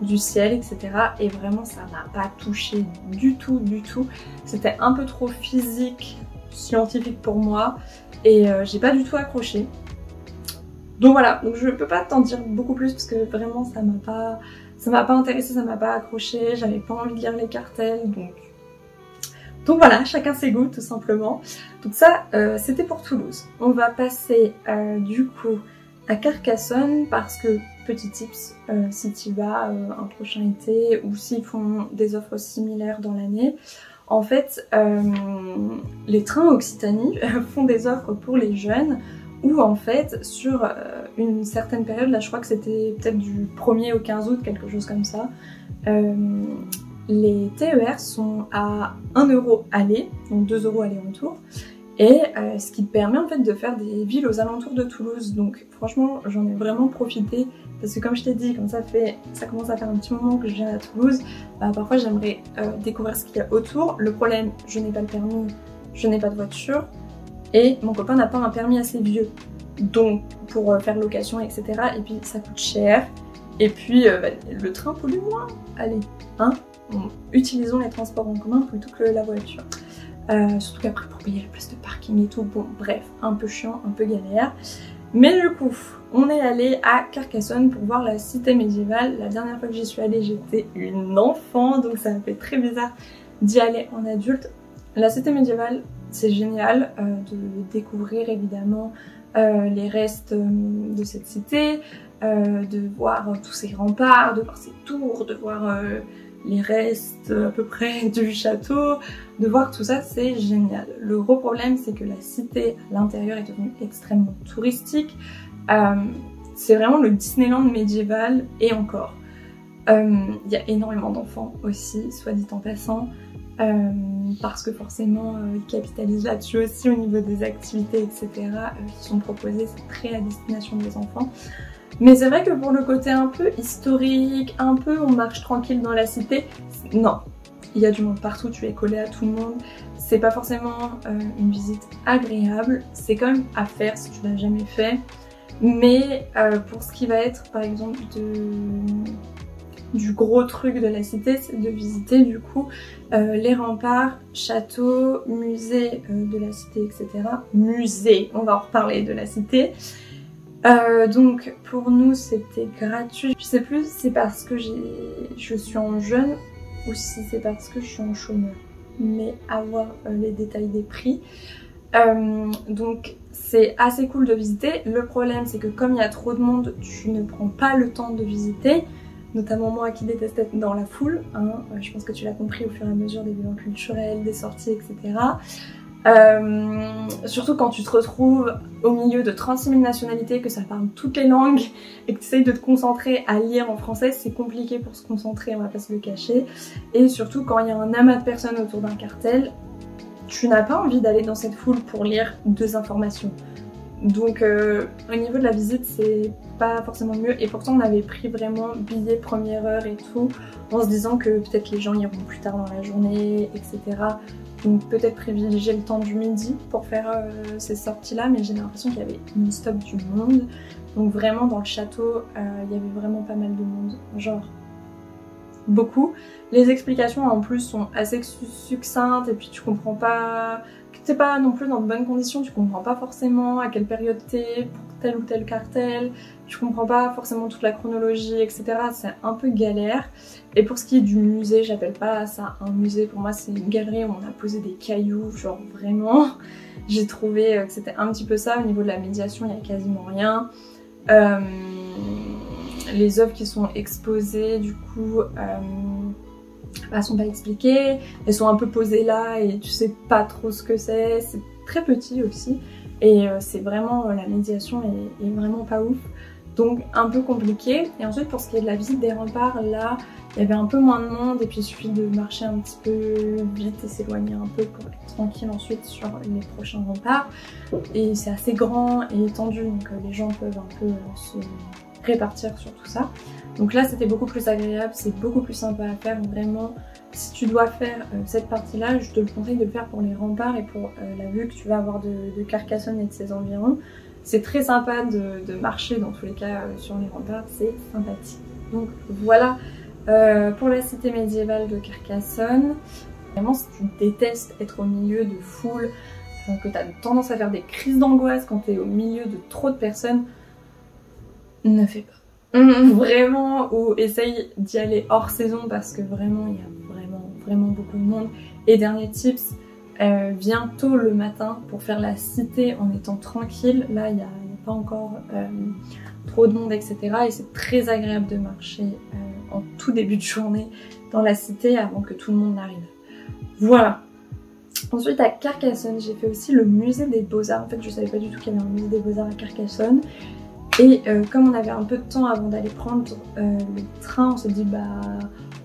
du ciel, et cetera. Et vraiment, ça m'a pas touchée du tout, du tout. C'était un peu trop physique, scientifique pour moi, et euh, j'ai pas du tout accroché. Donc voilà, donc je peux pas t'en dire beaucoup plus parce que vraiment ça m'a pas, ça m'a pas intéressée, ça m'a pas accroché, j'avais pas envie de lire les cartels, donc donc voilà, chacun ses goûts tout simplement. Donc ça, euh, c'était pour Toulouse. On va passer euh, du coup à Carcassonne parce que petit tips, euh, si tu vas euh, un prochain été ou s'ils font des offres similaires dans l'année. En fait, euh, les trains Occitanie font des offres pour les jeunes où en fait, sur euh, une certaine période, là je crois que c'était peut-être du premier au quinze août, quelque chose comme ça, euh, les T E R sont à un euro aller, donc deux euros aller retour, et euh, ce qui permet en fait de faire des villes aux alentours de Toulouse. Donc franchement, j'en ai vraiment profité parce que comme je t'ai dit, comme ça fait, ça commence à faire un petit moment que je viens à Toulouse, bah, parfois j'aimerais euh, découvrir ce qu'il y a autour. Le problème, je n'ai pas le permis, je n'ai pas de voiture et mon copain n'a pas un permis assez vieux. Donc pour euh, faire location, et cetera. Et puis ça coûte cher et puis euh, bah, le train pollue moins. Allez, hein, bon, utilisons les transports en commun plutôt que la voiture. Euh, surtout qu'après pour payer la place de parking et tout, bon bref, un peu chiant, un peu galère. Mais du coup, on est allé à Carcassonne pour voir la cité médiévale. La dernière fois que j'y suis allée, j'étais une enfant, donc ça me fait très bizarre d'y aller en adulte. La cité médiévale, c'est génial euh, de découvrir évidemment euh, les restes de cette cité, euh, de voir tous ses remparts, de voir ses tours, de voir... Euh, les restes à peu près du château, de voir tout ça, c'est génial. Le gros problème, c'est que la cité à l'intérieur est devenue extrêmement touristique. Euh, c'est vraiment le Disneyland médiéval et encore. Il euh, y a énormément d'enfants aussi, soit dit en passant, euh, parce que forcément, euh, ils capitalisent là-dessus aussi au niveau des activités, et cetera euh, qui sont proposées, c'est très à destination des enfants. Mais c'est vrai que pour le côté un peu historique, un peu on marche tranquille dans la cité, non, il y a du monde partout, tu es collé à tout le monde, c'est pas forcément euh, une visite agréable, c'est quand même à faire si tu l'as jamais fait, mais euh, pour ce qui va être par exemple de... du gros truc de la cité, c'est de visiter du coup euh, les remparts, châteaux, musées euh, de la cité, et cetera. Musée, on va en reparler de la cité. Euh, donc pour nous c'était gratuit, je sais plus si c'est parce que je suis en jeune ou si c'est parce que je suis en chômeur, mais à voir euh, les détails des prix. Euh, donc c'est assez cool de visiter, le problème c'est que comme il y a trop de monde, tu ne prends pas le temps de visiter, notamment moi qui détestais être dans la foule, hein, je pense que tu l'as compris au fur et à mesure des bilans culturels, des sorties, et cetera. Euh, surtout quand tu te retrouves au milieu de trente-six mille nationalités, que ça parle toutes les langues et que tu essayes de te concentrer à lire en français, c'est compliqué pour se concentrer, on va pas se le cacher. Et surtout quand il y a un amas de personnes autour d'un cartel, tu n'as pas envie d'aller dans cette foule pour lire deux informations. Donc euh, au niveau de la visite, c'est pas forcément mieux. Et pourtant on avait pris vraiment billets première heure et tout, en se disant que peut-être les gens iront plus tard dans la journée, et cetera. Donc peut-être privilégier le temps du midi pour faire euh, ces sorties-là, mais j'ai l'impression qu'il y avait une stop du monde. Donc vraiment dans le château, euh, il y avait vraiment pas mal de monde, genre beaucoup. Les explications en plus sont assez succinctes et puis tu comprends pas, t'es pas non plus dans de bonnes conditions, tu comprends pas forcément à quelle période t'es, pour tel ou tel cartel, tu comprends pas forcément toute la chronologie, et cetera. C'est un peu galère. Et pour ce qui est du musée, j'appelle pas ça un musée, pour moi c'est une galerie où on a posé des cailloux, genre vraiment. J'ai trouvé que c'était un petit peu ça, au niveau de la médiation il y a quasiment rien. Euh, les œuvres qui sont exposées du coup, euh, elles sont pas expliquées, elles sont un peu posées là et tu sais pas trop ce que c'est, c'est très petit aussi. Et euh, c'est vraiment, euh, la médiation est, est vraiment pas ouf, donc un peu compliqué. Et ensuite pour ce qui est de la visite des remparts, là il y avait un peu moins de monde et puis il suffit de marcher un petit peu vite et s'éloigner un peu pour être tranquille ensuite sur les prochains remparts. Et c'est assez grand et étendu, donc euh, les gens peuvent un peu euh, se répartir sur tout ça. Donc là c'était beaucoup plus agréable, c'est beaucoup plus sympa à faire, vraiment. Si tu dois faire euh, cette partie-là, je te le conseille de le faire pour les remparts et pour euh, la vue que tu vas avoir de, de Carcassonne et de ses environs. C'est très sympa de, de marcher dans tous les cas euh, sur les remparts, c'est sympathique. Donc voilà euh, pour la cité médiévale de Carcassonne. Vraiment, si tu détestes être au milieu de foule, euh, que tu as tendance à faire des crises d'angoisse quand tu es au milieu de trop de personnes, ne fais pas. Mmh, vraiment, ou essaye d'y aller hors saison parce que vraiment il y a vraiment vraiment beaucoup de monde. Et dernier tips, euh, viens tôt le matin pour faire la cité en étant tranquille, là il n'y a, a pas encore euh, trop de monde, etc. Et c'est très agréable de marcher euh, en tout début de journée dans la cité avant que tout le monde n'arrive. Voilà. Ensuite à Carcassonne j'ai fait aussi le musée des Beaux-Arts. En fait je savais pas du tout qu'il y avait un musée des Beaux-Arts à Carcassonne. Et euh, comme on avait un peu de temps avant d'aller prendre euh, le train, on s'est dit bah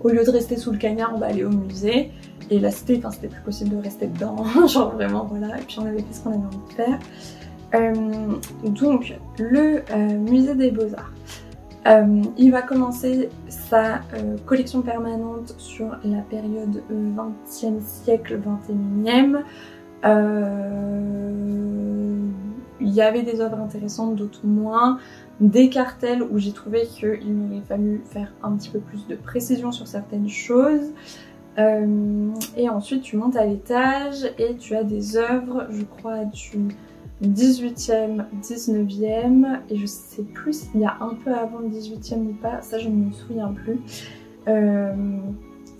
au lieu de rester sous le cagnard, on va aller au musée. Et la cité, enfin c'était plus possible de rester dedans, genre vraiment voilà. Et puis on avait fait ce qu'on avait envie de faire. Euh, donc le euh, musée des Beaux-Arts, euh, il va commencer sa euh, collection permanente sur la période vingtième siècle, vingt et unième. Euh... Il y avait des œuvres intéressantes, d'autres moins, des cartels où j'ai trouvé qu'il m'aurait fallu faire un petit peu plus de précision sur certaines choses. Euh, et ensuite tu montes à l'étage et tu as des œuvres, je crois, du dix-huitième, dix-neuvième, et je sais plus s'il y a un peu avant le dix-huitième ou pas, ça je ne me souviens plus. Euh,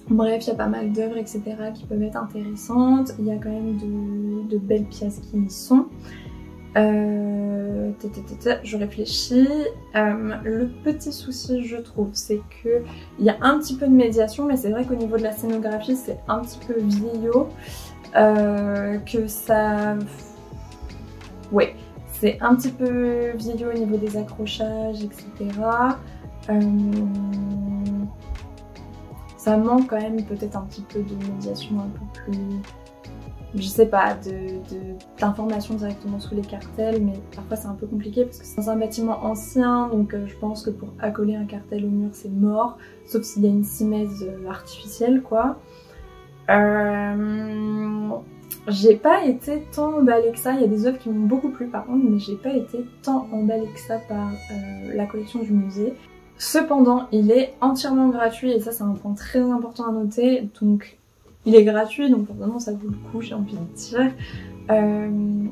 Bref, il y a pas mal d'œuvres, et cetera qui peuvent être intéressantes, il y a quand même de, de belles pièces qui y sont. Euh, t -t -t -t, je réfléchis. Euh, le petit souci, je trouve, c'est que il y a un petit peu de médiation, mais c'est vrai qu'au niveau de la scénographie, c'est un petit peu vieillot, euh, que ça, ouais, c'est un petit peu vieillot au niveau des accrochages, et cetera. Euh... Ça manque quand même peut-être un petit peu de médiation un peu plus. Je sais pas, d'informations directement sous les cartels, mais parfois c'est un peu compliqué parce que c'est dans un bâtiment ancien, donc euh, je pense que pour accoler un cartel au mur c'est mort, sauf s'il y a une simèse euh, artificielle quoi. Euh... J'ai pas été tant emballée que ça, il y a des œuvres qui m'ont beaucoup plu par contre, mais j'ai pas été tant emballée que ça par euh, la collection du musée. Cependant, il est entièrement gratuit et ça c'est un point très important à noter, donc... Il est gratuit, donc vraiment ça vaut le coup, j'ai envie de dire. Euh...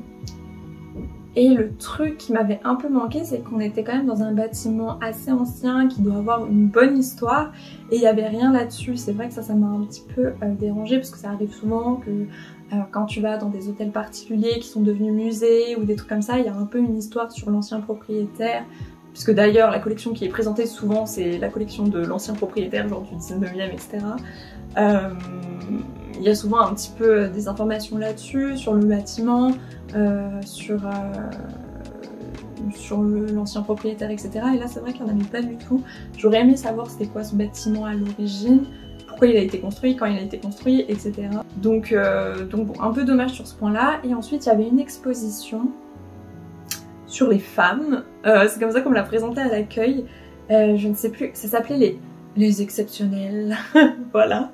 Et le truc qui m'avait un peu manqué, c'est qu'on était quand même dans un bâtiment assez ancien qui doit avoir une bonne histoire et il n'y avait rien là-dessus. C'est vrai que ça, ça m'a un petit peu euh, dérangée parce que ça arrive souvent que euh, quand tu vas dans des hôtels particuliers qui sont devenus musées ou des trucs comme ça, il y a un peu une histoire sur l'ancien propriétaire. Puisque d'ailleurs, la collection qui est présentée souvent, c'est la collection de l'ancien propriétaire, genre du dix-neuvième, et cetera. Euh, il y a souvent un petit peu des informations là-dessus, sur le bâtiment, euh, sur, euh, sur l'ancien propriétaire, et cetera. Et là, c'est vrai qu'il n'y en avait pas du tout. J'aurais aimé savoir c'était quoi ce bâtiment à l'origine, pourquoi il a été construit, quand il a été construit, et cetera. Donc, euh, donc bon, un peu dommage sur ce point-là. Et ensuite, il y avait une exposition sur les femmes, euh, c'est comme ça qu'on me l'a présenté à l'accueil, euh, je ne sais plus, ça s'appelait les, les exceptionnels, voilà.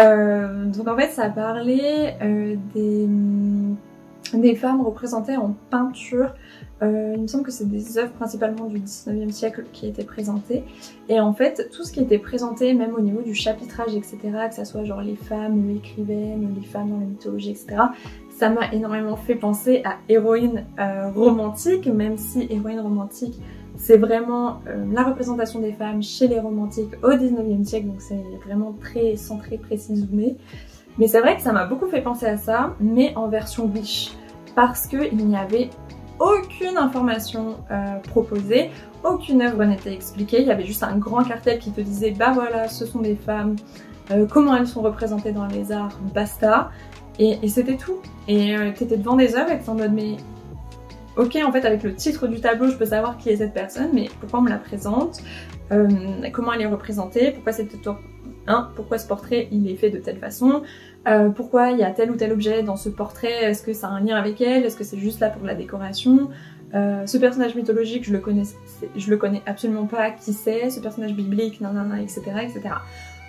Euh, donc en fait ça parlait euh, des, des femmes représentées en peinture, euh, il me semble que c'est des œuvres principalement du dix-neuvième siècle qui étaient présentées, et en fait tout ce qui était présenté, même au niveau du chapitrage, et cetera, que ça soit genre les femmes, les écrivaines, les femmes dans la mythologie, et cetera, ça m'a énormément fait penser à héroïne euh, romantique, même si héroïne romantique c'est vraiment euh, la représentation des femmes chez les romantiques au dix-neuvième siècle, donc c'est vraiment très centré, précis, zoomé. Mais c'est vrai que ça m'a beaucoup fait penser à ça, mais en version witch, parce qu'il n'y avait aucune information euh, proposée, aucune œuvre n'était expliquée, il y avait juste un grand cartel qui te disait bah voilà, ce sont des femmes, euh, comment elles sont représentées dans les arts, basta. Et, et c'était tout. Et euh, t'étais devant des œuvres et t'es en mode mais ok, en fait avec le titre du tableau je peux savoir qui est cette personne, mais pourquoi on me la présente, euh, comment elle est représentée, pourquoi cette, Hein, pourquoi ce portrait il est fait de telle façon, euh, pourquoi il y a tel ou tel objet dans ce portrait, est-ce que ça a un lien avec elle, est-ce que c'est juste là pour la décoration, euh, ce personnage mythologique je le connais, je le connais absolument pas, qui c'est, ce personnage biblique, nanana, et cetera, et cetera.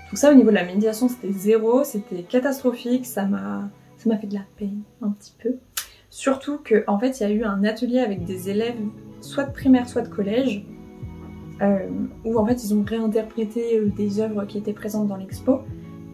Tout ça au niveau de la médiation c'était zéro, c'était catastrophique, ça m'a ça m'a fait de la peine un petit peu. Surtout que en fait il y a eu un atelier avec des élèves soit de primaire soit de collège, Euh, où en fait ils ont réinterprété des œuvres qui étaient présentes dans l'expo,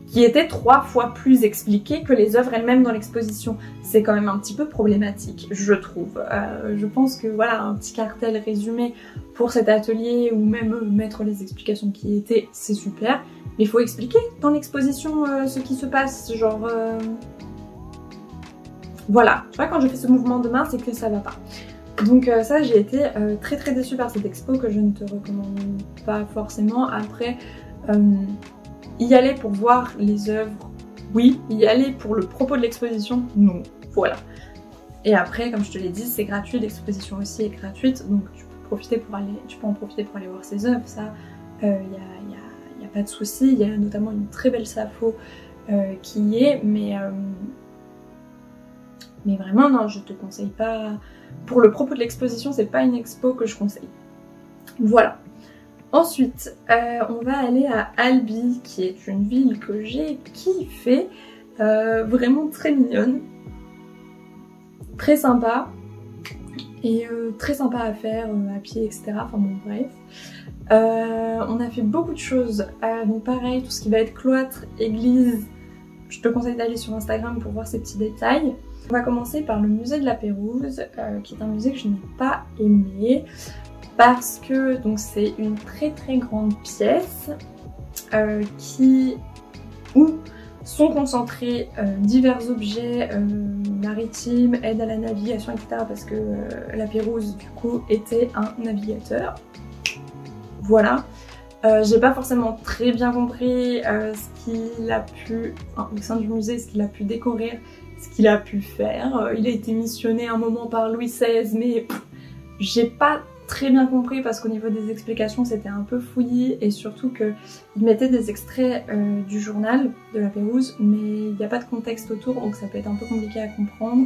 qui étaient trois fois plus expliquées que les œuvres elles-mêmes dans l'exposition. C'est quand même un petit peu problématique, je trouve. Euh, je pense que voilà, un petit cartel résumé pour cet atelier ou même mettre les explications qui étaient, c'est super. Mais il faut expliquer dans l'exposition euh, ce qui se passe, genre... Euh... Voilà, tu vois quand je fais ce mouvement de main, c'est que ça va pas. Donc euh, ça, j'ai été euh, très très déçue par cette expo que je ne te recommande pas forcément. Après, euh, y aller pour voir les œuvres, oui. Y aller pour le propos de l'exposition, non. Voilà. Et après, comme je te l'ai dit, c'est gratuit. L'exposition aussi est gratuite, donc tu peux, profiter pour aller, tu peux en profiter pour aller voir ces œuvres. Ça, il euh, n'y a, y a, y a pas de souci. Il y a notamment une très belle Sappho euh, qui y est, mais... Euh, Mais vraiment, non, je te conseille pas... Pour le propos de l'exposition, c'est pas une expo que je conseille. Voilà. Ensuite, euh, on va aller à Albi, qui est une ville que j'ai kiffée. Euh, vraiment très mignonne. Très sympa. Et euh, très sympa à faire, euh, à pied, et cetera. Enfin bon, bref. Euh, on a fait beaucoup de choses. Euh, donc pareil, tout ce qui va être cloître, église. Je te conseille d'aller sur Instagram pour voir ces petits détails. On va commencer par le musée de la Pérouse, euh, qui est un musée que je n'ai pas aimé parce que donc c'est une très très grande pièce euh, qui où sont concentrés euh, divers objets euh, maritimes, aide à la navigation, et cetera. Parce que euh, la Pérouse du coup était un navigateur. Voilà. Euh, j'ai pas forcément très bien compris euh, ce qu'il a pu, enfin, au sein du musée, ce qu'il a pu décorer, ce qu'il a pu faire. Il a été missionné un moment par Louis seize, mais j'ai pas très bien compris parce qu'au niveau des explications c'était un peu fouillis et surtout qu'il mettait des extraits euh, du journal de la Pérouse, mais il n'y a pas de contexte autour donc ça peut être un peu compliqué à comprendre.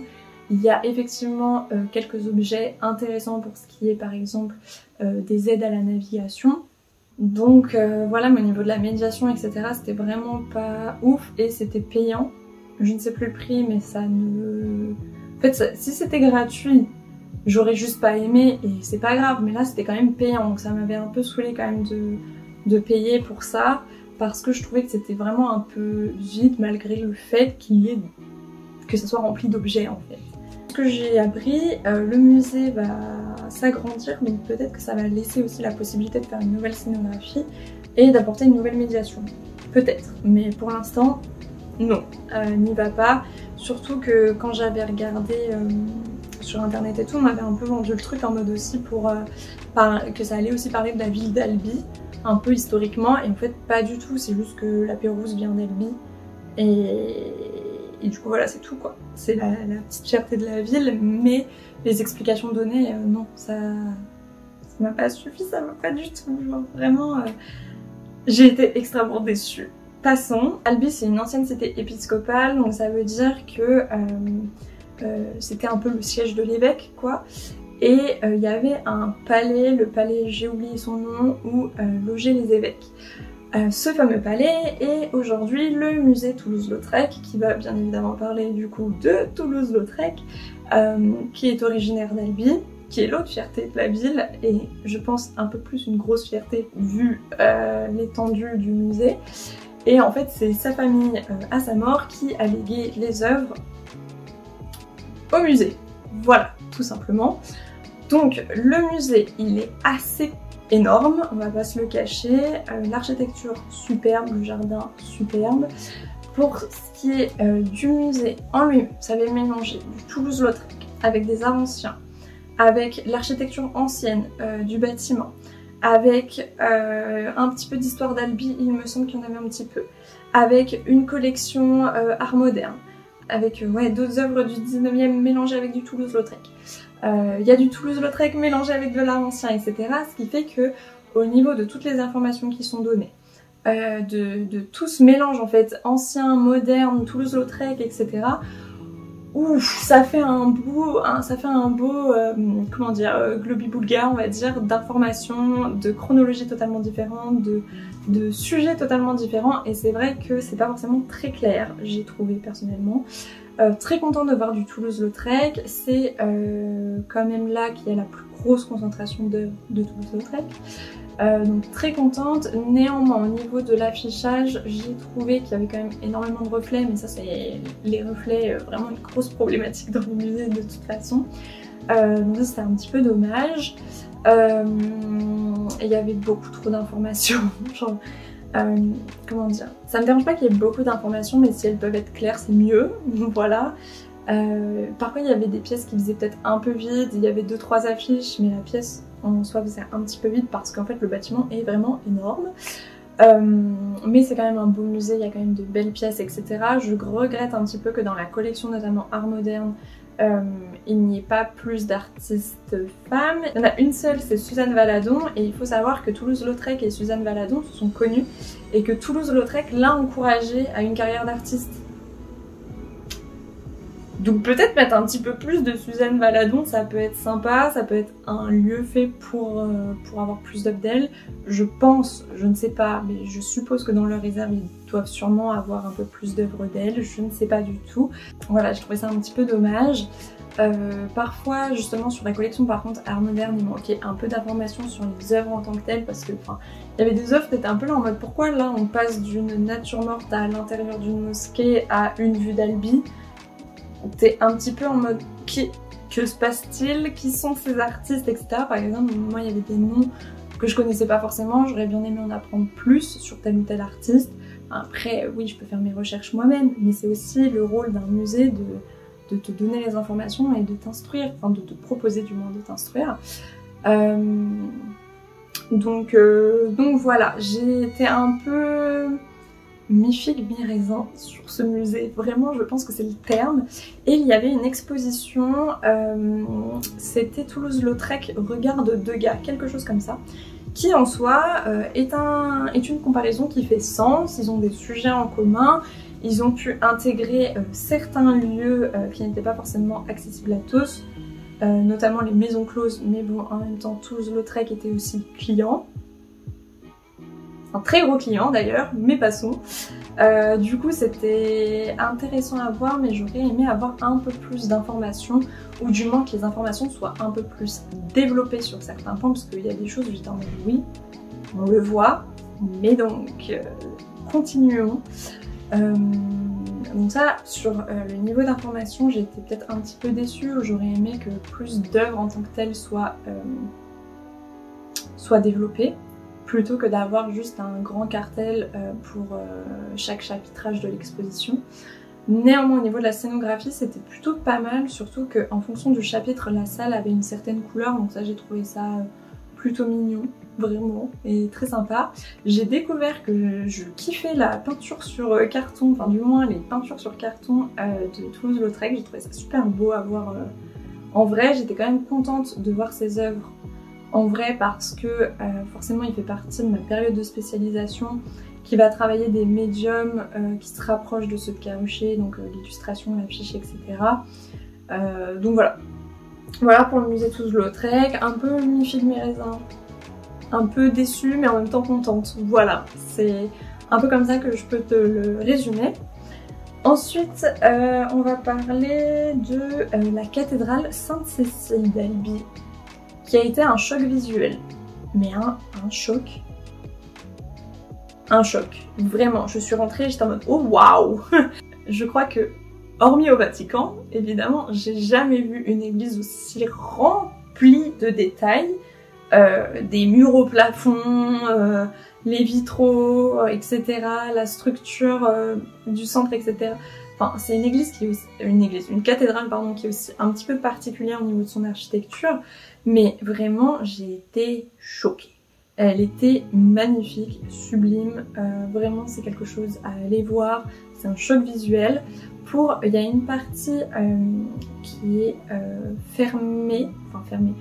Il y a effectivement euh, quelques objets intéressants pour ce qui est par exemple euh, des aides à la navigation. Donc euh, voilà, mais au niveau de la médiation, et cetera, c'était vraiment pas ouf et c'était payant. Je ne sais plus le prix, mais ça ne... En fait, ça, si c'était gratuit, j'aurais juste pas aimé et c'est pas grave. Mais là, c'était quand même payant, donc ça m'avait un peu saoulé quand même de, de payer pour ça. Parce que je trouvais que c'était vraiment un peu vide, malgré le fait qu'il y ait... que ça soit rempli d'objets, en fait. Ce que j'ai appris, euh, le musée va s'agrandir, donc peut-être que ça va laisser aussi la possibilité de faire une nouvelle scénographie et d'apporter une nouvelle médiation. Peut-être, mais pour l'instant... Non, euh, n'y va pas. Surtout que quand j'avais regardé euh, sur internet et tout, on m'avait un peu vendu le truc en mode aussi pour euh, par... que ça allait aussi parler de la ville d'Albi, un peu historiquement. Et en fait, pas du tout. C'est juste que la Pérouse vient d'Albi. Et... et du coup, voilà, c'est tout quoi. C'est la, la petite fierté de la ville, mais les explications données, euh, non, ça ça m'a pas suffi, ça m'a pas du tout. Genre, vraiment, euh... j'ai été extrêmement déçue. Passons. Albi, c'est une ancienne cité épiscopale, donc ça veut dire que euh, euh, c'était un peu le siège de l'évêque, quoi. Et il euh, y avait un palais, le palais, j'ai oublié son nom, où euh, logeaient les évêques. Euh, ce fameux palais est aujourd'hui le musée Toulouse-Lautrec, qui va bien évidemment parler du coup de Toulouse-Lautrec, euh, qui est originaire d'Albi, qui est l'autre fierté de la ville, et je pense un peu plus une grosse fierté vu euh, l'étendue du musée. Et en fait, c'est sa famille euh, à sa mort qui a légué les œuvres au musée. Voilà, tout simplement. Donc, le musée, il est assez énorme, on va pas se le cacher. Euh, l'architecture superbe, le jardin superbe. Pour ce qui est euh, du musée en lui-même, ça avait mélangé du Toulouse-Lautrec avec des arts anciens, avec l'architecture ancienne euh, du bâtiment, avec euh, un petit peu d'histoire d'Albi, il me semble qu'il y en avait un petit peu, avec une collection euh, art moderne, avec euh, ouais, d'autres œuvres du dix-neuvième mélangées avec du Toulouse-Lautrec. Il euh, y a du Toulouse-Lautrec mélangé avec de l'art ancien, et cetera. Ce qui fait que, au niveau de toutes les informations qui sont données, euh, de, de tout ce mélange en fait, ancien, moderne, Toulouse-Lautrec, et cetera. Ouf, ça fait un beau, un, ça fait un beau, euh, comment dire, euh, globi-boulga, on va dire, d'informations, de chronologies totalement différentes, de, de sujets totalement différents, et c'est vrai que c'est pas forcément très clair, j'ai trouvé personnellement. Euh, très contente de voir du Toulouse-Lautrec, c'est euh, quand même là qu'il y a la plus grosse concentration de, de Toulouse-Lautrec. Euh, donc très contente. Néanmoins, au niveau de l'affichage, j'ai trouvé qu'il y avait quand même énormément de reflets, mais ça c'est les reflets, euh, vraiment une grosse problématique dans le musée de toute façon. Euh, donc ça c'était un petit peu dommage. Euh, il y avait beaucoup trop d'informations. Genre, euh, comment dire, ça me dérange pas qu'il y ait beaucoup d'informations, mais si elles peuvent être claires, c'est mieux. Voilà. Euh, parfois il y avait des pièces qui faisaient peut-être un peu vide, il y avait deux trois affiches, mais la pièce en soi faisait un petit peu vide parce qu'en fait le bâtiment est vraiment énorme. Euh, mais c'est quand même un beau musée, il y a quand même de belles pièces, et cetera. Je regrette un petit peu que dans la collection, notamment art moderne, euh, il n'y ait pas plus d'artistes femmes. Il y en a une seule, c'est Suzanne Valadon, et il faut savoir que Toulouse-Lautrec et Suzanne Valadon se sont connues et que Toulouse-Lautrec l'a encouragée à une carrière d'artiste. Donc peut-être mettre un petit peu plus de Suzanne Valadon, ça peut être sympa, ça peut être un lieu fait pour, euh, pour avoir plus d'œuvres d'elle. Je pense, je ne sais pas, mais je suppose que dans leur réserve, ils doivent sûrement avoir un peu plus d'œuvres d'elle, je ne sais pas du tout. Voilà, je trouvais ça un petit peu dommage. Euh, parfois, justement, sur la collection, par contre, art moderne, il manquait un peu d'informations sur les œuvres en tant que telles, parce que, enfin, il y avait des œuvres qui étaient un peu là en mode, pourquoi là, on passe d'une nature morte à l'intérieur d'une mosquée à une vue d'Albi? T'es un petit peu en mode qui, que se passe-t-il, qui sont ces artistes, et cetera. Par exemple, moi il y avait des noms que je connaissais pas forcément, j'aurais bien aimé en apprendre plus sur tel ou tel artiste. Après, oui, je peux faire mes recherches moi-même, mais c'est aussi le rôle d'un musée de, de te donner les informations et de t'instruire, enfin de te proposer du moins de t'instruire. Euh, donc, euh, donc voilà, j'ai été un peu... mi figue, mi raisin sur ce musée, vraiment je pense que c'est le terme. Et il y avait une exposition, euh, c'était Toulouse-Lautrec, Regard de deux gars, quelque chose comme ça, qui en soi euh, est, un, est une comparaison qui fait sens, ils ont des sujets en commun, ils ont pu intégrer euh, certains lieux euh, qui n'étaient pas forcément accessibles à tous, euh, notamment les maisons closes, mais bon en même temps Toulouse-Lautrec était aussi client. Un très gros client d'ailleurs, mais passons. Euh, du coup c'était intéressant à voir, mais j'aurais aimé avoir un peu plus d'informations, ou du moins que les informations soient un peu plus développées sur certains points, parce qu'il y a des choses où j'étais en mode oui, on le voit, mais donc euh, continuons. Euh, donc ça, sur euh, le niveau d'information, j'étais peut-être un petit peu déçue, j'aurais aimé que plus d'œuvres en tant que telles soient, euh, soient développées, plutôt que d'avoir juste un grand cartel pour chaque chapitrage de l'exposition. Néanmoins, au niveau de la scénographie, c'était plutôt pas mal, surtout qu'en fonction du chapitre, la salle avait une certaine couleur, donc ça j'ai trouvé ça plutôt mignon, vraiment, et très sympa. J'ai découvert que je kiffais la peinture sur carton, enfin du moins les peintures sur carton de Toulouse-Lautrec, j'ai trouvé ça super beau à voir. En vrai, j'étais quand même contente de voir ses œuvres en vrai, parce que euh, forcément il fait partie de ma période de spécialisation qui va travailler des médiums euh, qui se rapprochent de ceux de Carouchet, donc euh, l'illustration, l'affiche, et cetera. Euh, donc voilà. Voilà pour le musée Toulouse-Lautrec, un peu mi-figue mi-raisin, un peu déçue mais en même temps contente. Voilà, c'est un peu comme ça que je peux te le résumer. Ensuite, euh, on va parler de euh, la cathédrale Sainte-Cécile d'Albi, qui a été un choc visuel, mais un, un choc, un choc, vraiment, je suis rentrée, j'étais en mode oh waouh. Je crois que, hormis au Vatican, évidemment, j'ai jamais vu une église aussi remplie de détails, euh, des murs au plafond, euh, les vitraux, et cetera, la structure euh, du centre, et cetera. Enfin, c'est une église qui est aussi, une église, une cathédrale pardon, qui est aussi un petit peu particulière au niveau de son architecture, mais vraiment j'ai été choquée. Elle était magnifique, sublime, euh, vraiment c'est quelque chose à aller voir, c'est un choc visuel. Pour, il y a une partie euh, qui est euh, fermée, enfin fermée,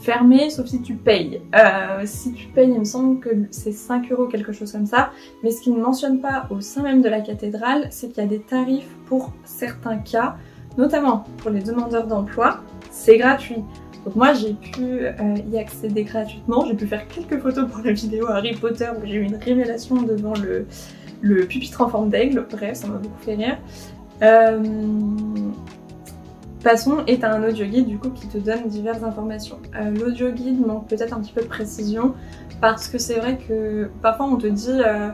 fermé sauf si tu payes. Euh, si tu payes, il me semble que c'est cinq euros, quelque chose comme ça. Mais ce qu'ils ne mentionnent pas au sein même de la cathédrale, c'est qu'il y a des tarifs pour certains cas, notamment pour les demandeurs d'emploi, c'est gratuit. Donc moi j'ai pu euh, y accéder gratuitement, j'ai pu faire quelques photos pour la vidéo Harry Potter où j'ai eu une révélation devant le, le pupitre en forme d'aigle, bref ça m'a beaucoup fait rire. Euh... Passons, et t'as un audio guide du coup qui te donne diverses informations. Euh, L'audio guide manque peut-être un petit peu de précision parce que c'est vrai que parfois on te dit euh,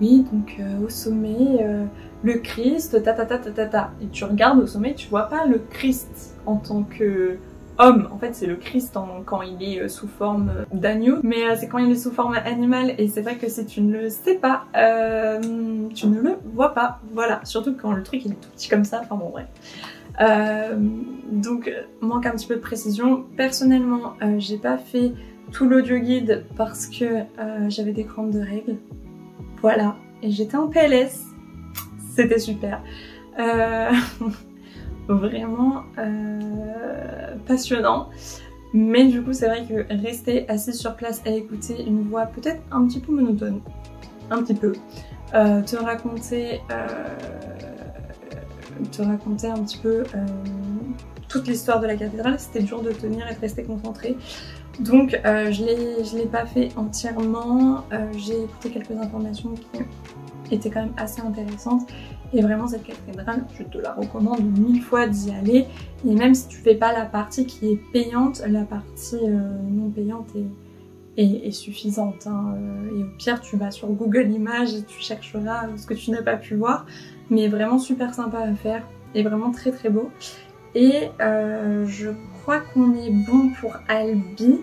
oui donc euh, au sommet euh, le Christ ta ta ta ta ta ta, et tu regardes au sommet tu vois pas le Christ en tant que homme, en fait c'est le Christ en, quand il est sous forme d'agneau, mais euh, c'est quand il est sous forme animale, et c'est vrai que si tu ne le sais pas, euh, tu ne le vois pas, voilà, surtout quand le truc il est tout petit comme ça, enfin bon bref. Euh, donc manque un petit peu de précision. Personnellement euh, j'ai pas fait tout l'audio guide parce que euh, j'avais des crampes de règles, voilà, et j'étais en P L S, c'était super, euh, vraiment euh, passionnant, mais du coup c'est vrai que rester assis sur place à écouter une voix peut-être un petit peu monotone, un petit peu, euh, te raconter euh, te raconter un petit peu euh, toute l'histoire de la cathédrale, c'était dur de tenir et de rester concentrée. Donc euh, je ne l'ai pas fait entièrement, euh, j'ai écouté quelques informations qui étaient quand même assez intéressantes, et vraiment cette cathédrale, je te la recommande mille fois d'y aller, et même si tu ne fais pas la partie qui est payante, la partie euh, non payante est, est, est suffisante, hein. Et au pire tu vas sur Google Images et tu chercheras ce que tu n'as pas pu voir, mais vraiment super sympa à faire et vraiment très très beau. Et euh, je crois qu'on est bon pour Albi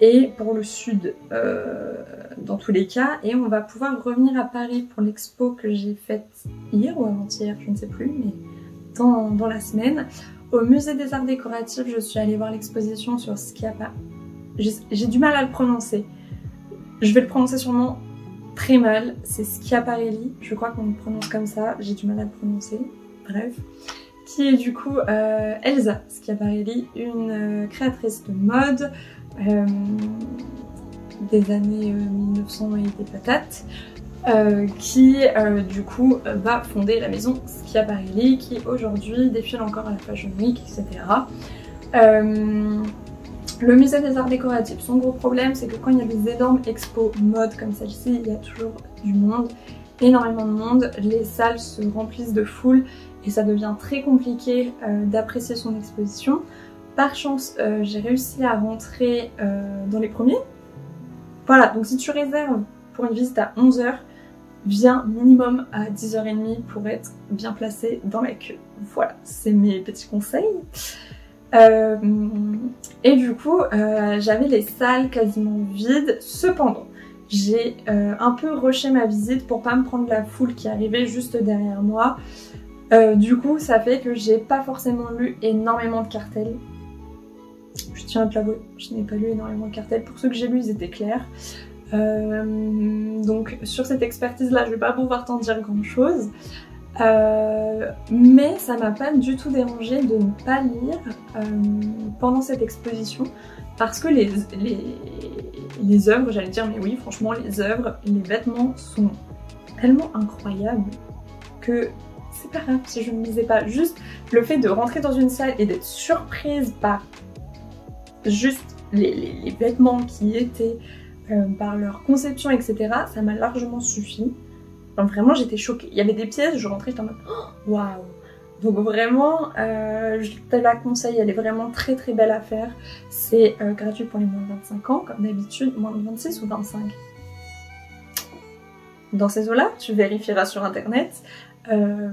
et pour le sud euh, dans tous les cas, et on va pouvoir revenir à Paris pour l'expo que j'ai faite hier ou avant-hier, je ne sais plus, mais dans, dans la semaine. Au Musée des Arts Décoratifs, je suis allée voir l'exposition sur ce qu'il n'y a pas... J'ai du mal à le prononcer, je vais le prononcer sûrement très mal, c'est Schiaparelli, je crois qu'on le prononce comme ça, j'ai du mal à le prononcer, bref, qui est du coup euh, Elsa Schiaparelli, une euh, créatrice de mode euh, des années euh, mille neuf cents et des patates, euh, qui euh, du coup va fonder la maison Schiaparelli, qui aujourd'hui défile encore à la Fashion Week, et cetera. Euh, Le musée des arts décoratifs, son gros problème, c'est que quand il y a des énormes expos mode comme celle-ci, il y a toujours du monde, énormément de monde, les salles se remplissent de foule et ça devient très compliqué euh, d'apprécier son exposition. Par chance, euh, j'ai réussi à rentrer euh, dans les premiers. Voilà, donc si tu réserves pour une visite à onze heures, viens minimum à dix heures trente pour être bien placé dans la queue. Voilà, c'est mes petits conseils. Euh, et du coup euh, j'avais les salles quasiment vides, cependant j'ai euh, un peu rushé ma visite pour pas me prendre la foule qui arrivait juste derrière moi, euh, du coup ça fait que j'ai pas forcément lu énormément de cartels, je tiens à te l'avouer, je n'ai pas lu énormément de cartels, pour ceux que j'ai lu ils étaient clairs, euh, donc sur cette expertise là je vais pas pouvoir t'en dire grand chose. Euh, mais ça m'a pas du tout dérangé de ne pas lire euh, pendant cette exposition, parce que les, les, les œuvres, j'allais dire, mais oui franchement les œuvres, les vêtements sont tellement incroyables que c'est pas grave si je ne lisais pas, juste le fait de rentrer dans une salle et d'être surprise par juste les, les, les vêtements qui étaient, euh, par leur conception, et cetera, ça m'a largement suffi. Donc vraiment j'étais choquée, il y avait des pièces, je rentrais, j'étais en mode oh, waouh. Donc vraiment euh, je te la conseille, elle est vraiment très très belle à faire, c'est euh, gratuit pour les moins de vingt-cinq ans comme d'habitude, moins de vingt-six ou vingt-cinq. Dans ces eaux là, tu vérifieras sur internet, il euh,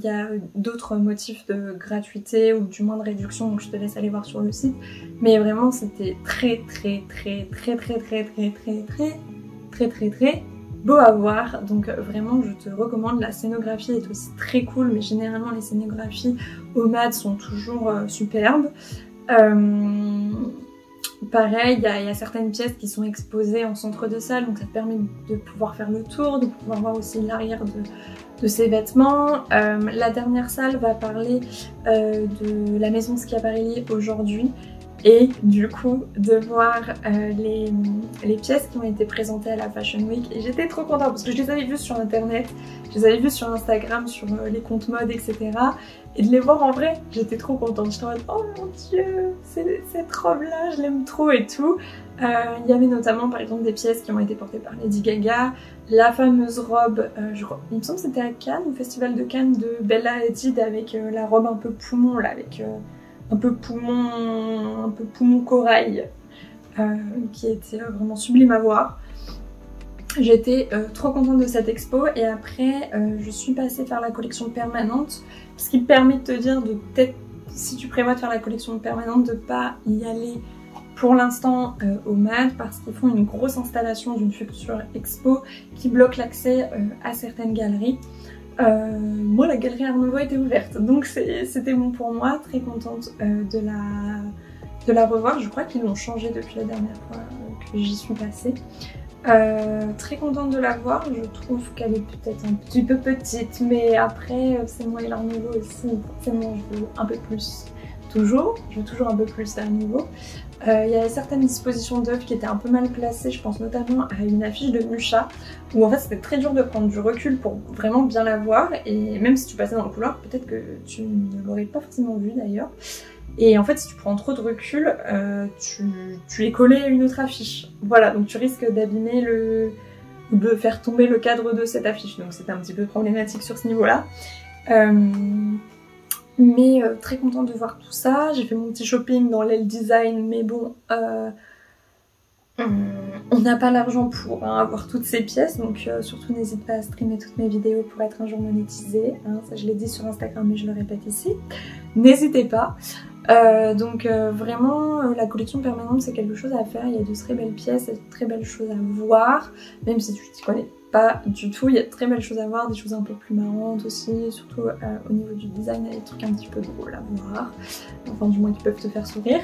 y a d'autres motifs de gratuité ou du moins de réduction, donc je te laisse aller voir sur le site, mais vraiment c'était très très très très très très très très très très très très beau à voir, donc vraiment je te recommande. La scénographie est aussi très cool, mais généralement les scénographies au M A D sont toujours euh, superbes. Euh, pareil, il y, y a certaines pièces qui sont exposées en centre de salle, donc ça te permet de pouvoir faire le tour, de pouvoir voir aussi l'arrière de, de ses vêtements. Euh, la dernière salle va parler euh, de la maison Schiaparelli aujourd'hui, et du coup de voir euh, les, les pièces qui ont été présentées à la Fashion Week, et j'étais trop contente parce que je les avais vues sur internet, je les avais vues sur Instagram, sur euh, les comptes mode, et cetera. Et de les voir en vrai, j'étais trop contente, j'étais en mode oh mon dieu, cette robe là, je l'aime trop et tout. Il euh, y avait notamment par exemple des pièces qui ont été portées par Lady Gaga, la fameuse robe, euh, je... il me semble que c'était à Cannes, au festival de Cannes, de Bella Hadid avec euh, la robe un peu poumon là, avec euh, un peu poumon, un peu poumon corail, euh, qui était euh, vraiment sublime à voir. J'étais euh, trop contente de cette expo, et après euh, je suis passée faire la collection permanente, ce qui permet de te dire de peut-être, si tu prévois de faire la collection permanente, de pas y aller pour l'instant euh, au M A D, parce qu'ils font une grosse installation d'une future expo qui bloque l'accès euh, à certaines galeries. Euh, moi la galerie Art Nouveau était ouverte, donc c'était bon pour moi, très contente euh, de, la, de la revoir. Je crois qu'ils l'ont changée depuis la dernière fois euh, que j'y suis passée. Euh, très contente de la voir, je trouve qu'elle est peut-être un petit peu petite, mais après c'est moi et l'Art Nouveau aussi, forcément je veux un peu plus, toujours, je veux toujours un peu plus l'Art Nouveau. Euh, il y avait certaines dispositions d'œuvres qui étaient un peu mal placées, je pense notamment à une affiche de Mucha, où en fait c'était très dur de prendre du recul pour vraiment bien la voir, et même si tu passais dans le couloir, peut-être que tu ne l'aurais pas forcément vue d'ailleurs. Et en fait, si tu prends trop de recul, euh, tu, tu es collé à une autre affiche. Voilà, donc tu risques d'abîmer le... de faire tomber le cadre de cette affiche. Donc c'était un petit peu problématique sur ce niveau-là. Euh, mais euh, très contente de voir tout ça. J'ai fait mon petit shopping dans l'aile design, mais bon... Euh, on n'a pas l'argent pour hein, avoir toutes ces pièces, donc euh, surtout n'hésite pas à streamer toutes mes vidéos pour être un jour monétisée. Hein, ça je l'ai dit sur Instagram, mais je le répète ici. N'hésitez pas. Euh, donc euh, vraiment euh, la collection permanente c'est quelque chose à faire, il y a de très belles pièces, de très belles choses à voir, même si tu t'y connais pas du tout, il y a de très belles choses à voir, des choses un peu plus marrantes aussi, surtout euh, au niveau du design, il y a des trucs un petit peu drôles à voir, enfin du moins qui peuvent te faire sourire.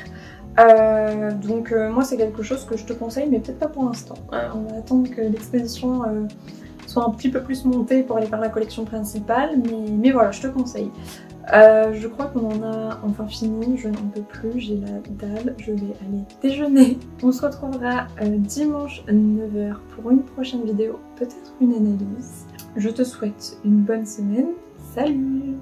Euh, donc euh, moi c'est quelque chose que je te conseille, mais peut-être pas pour l'instant, hein. On va attendre que l'exposition euh, soit un petit peu plus montée pour aller vers la collection principale, mais, mais voilà, je te conseille. Euh, je crois qu'on en a enfin fini, je n'en peux plus, j'ai la dalle, je vais aller déjeuner. On se retrouvera euh, dimanche neuf heures pour une prochaine vidéo, peut-être une analyse. Je te souhaite une bonne semaine, salut!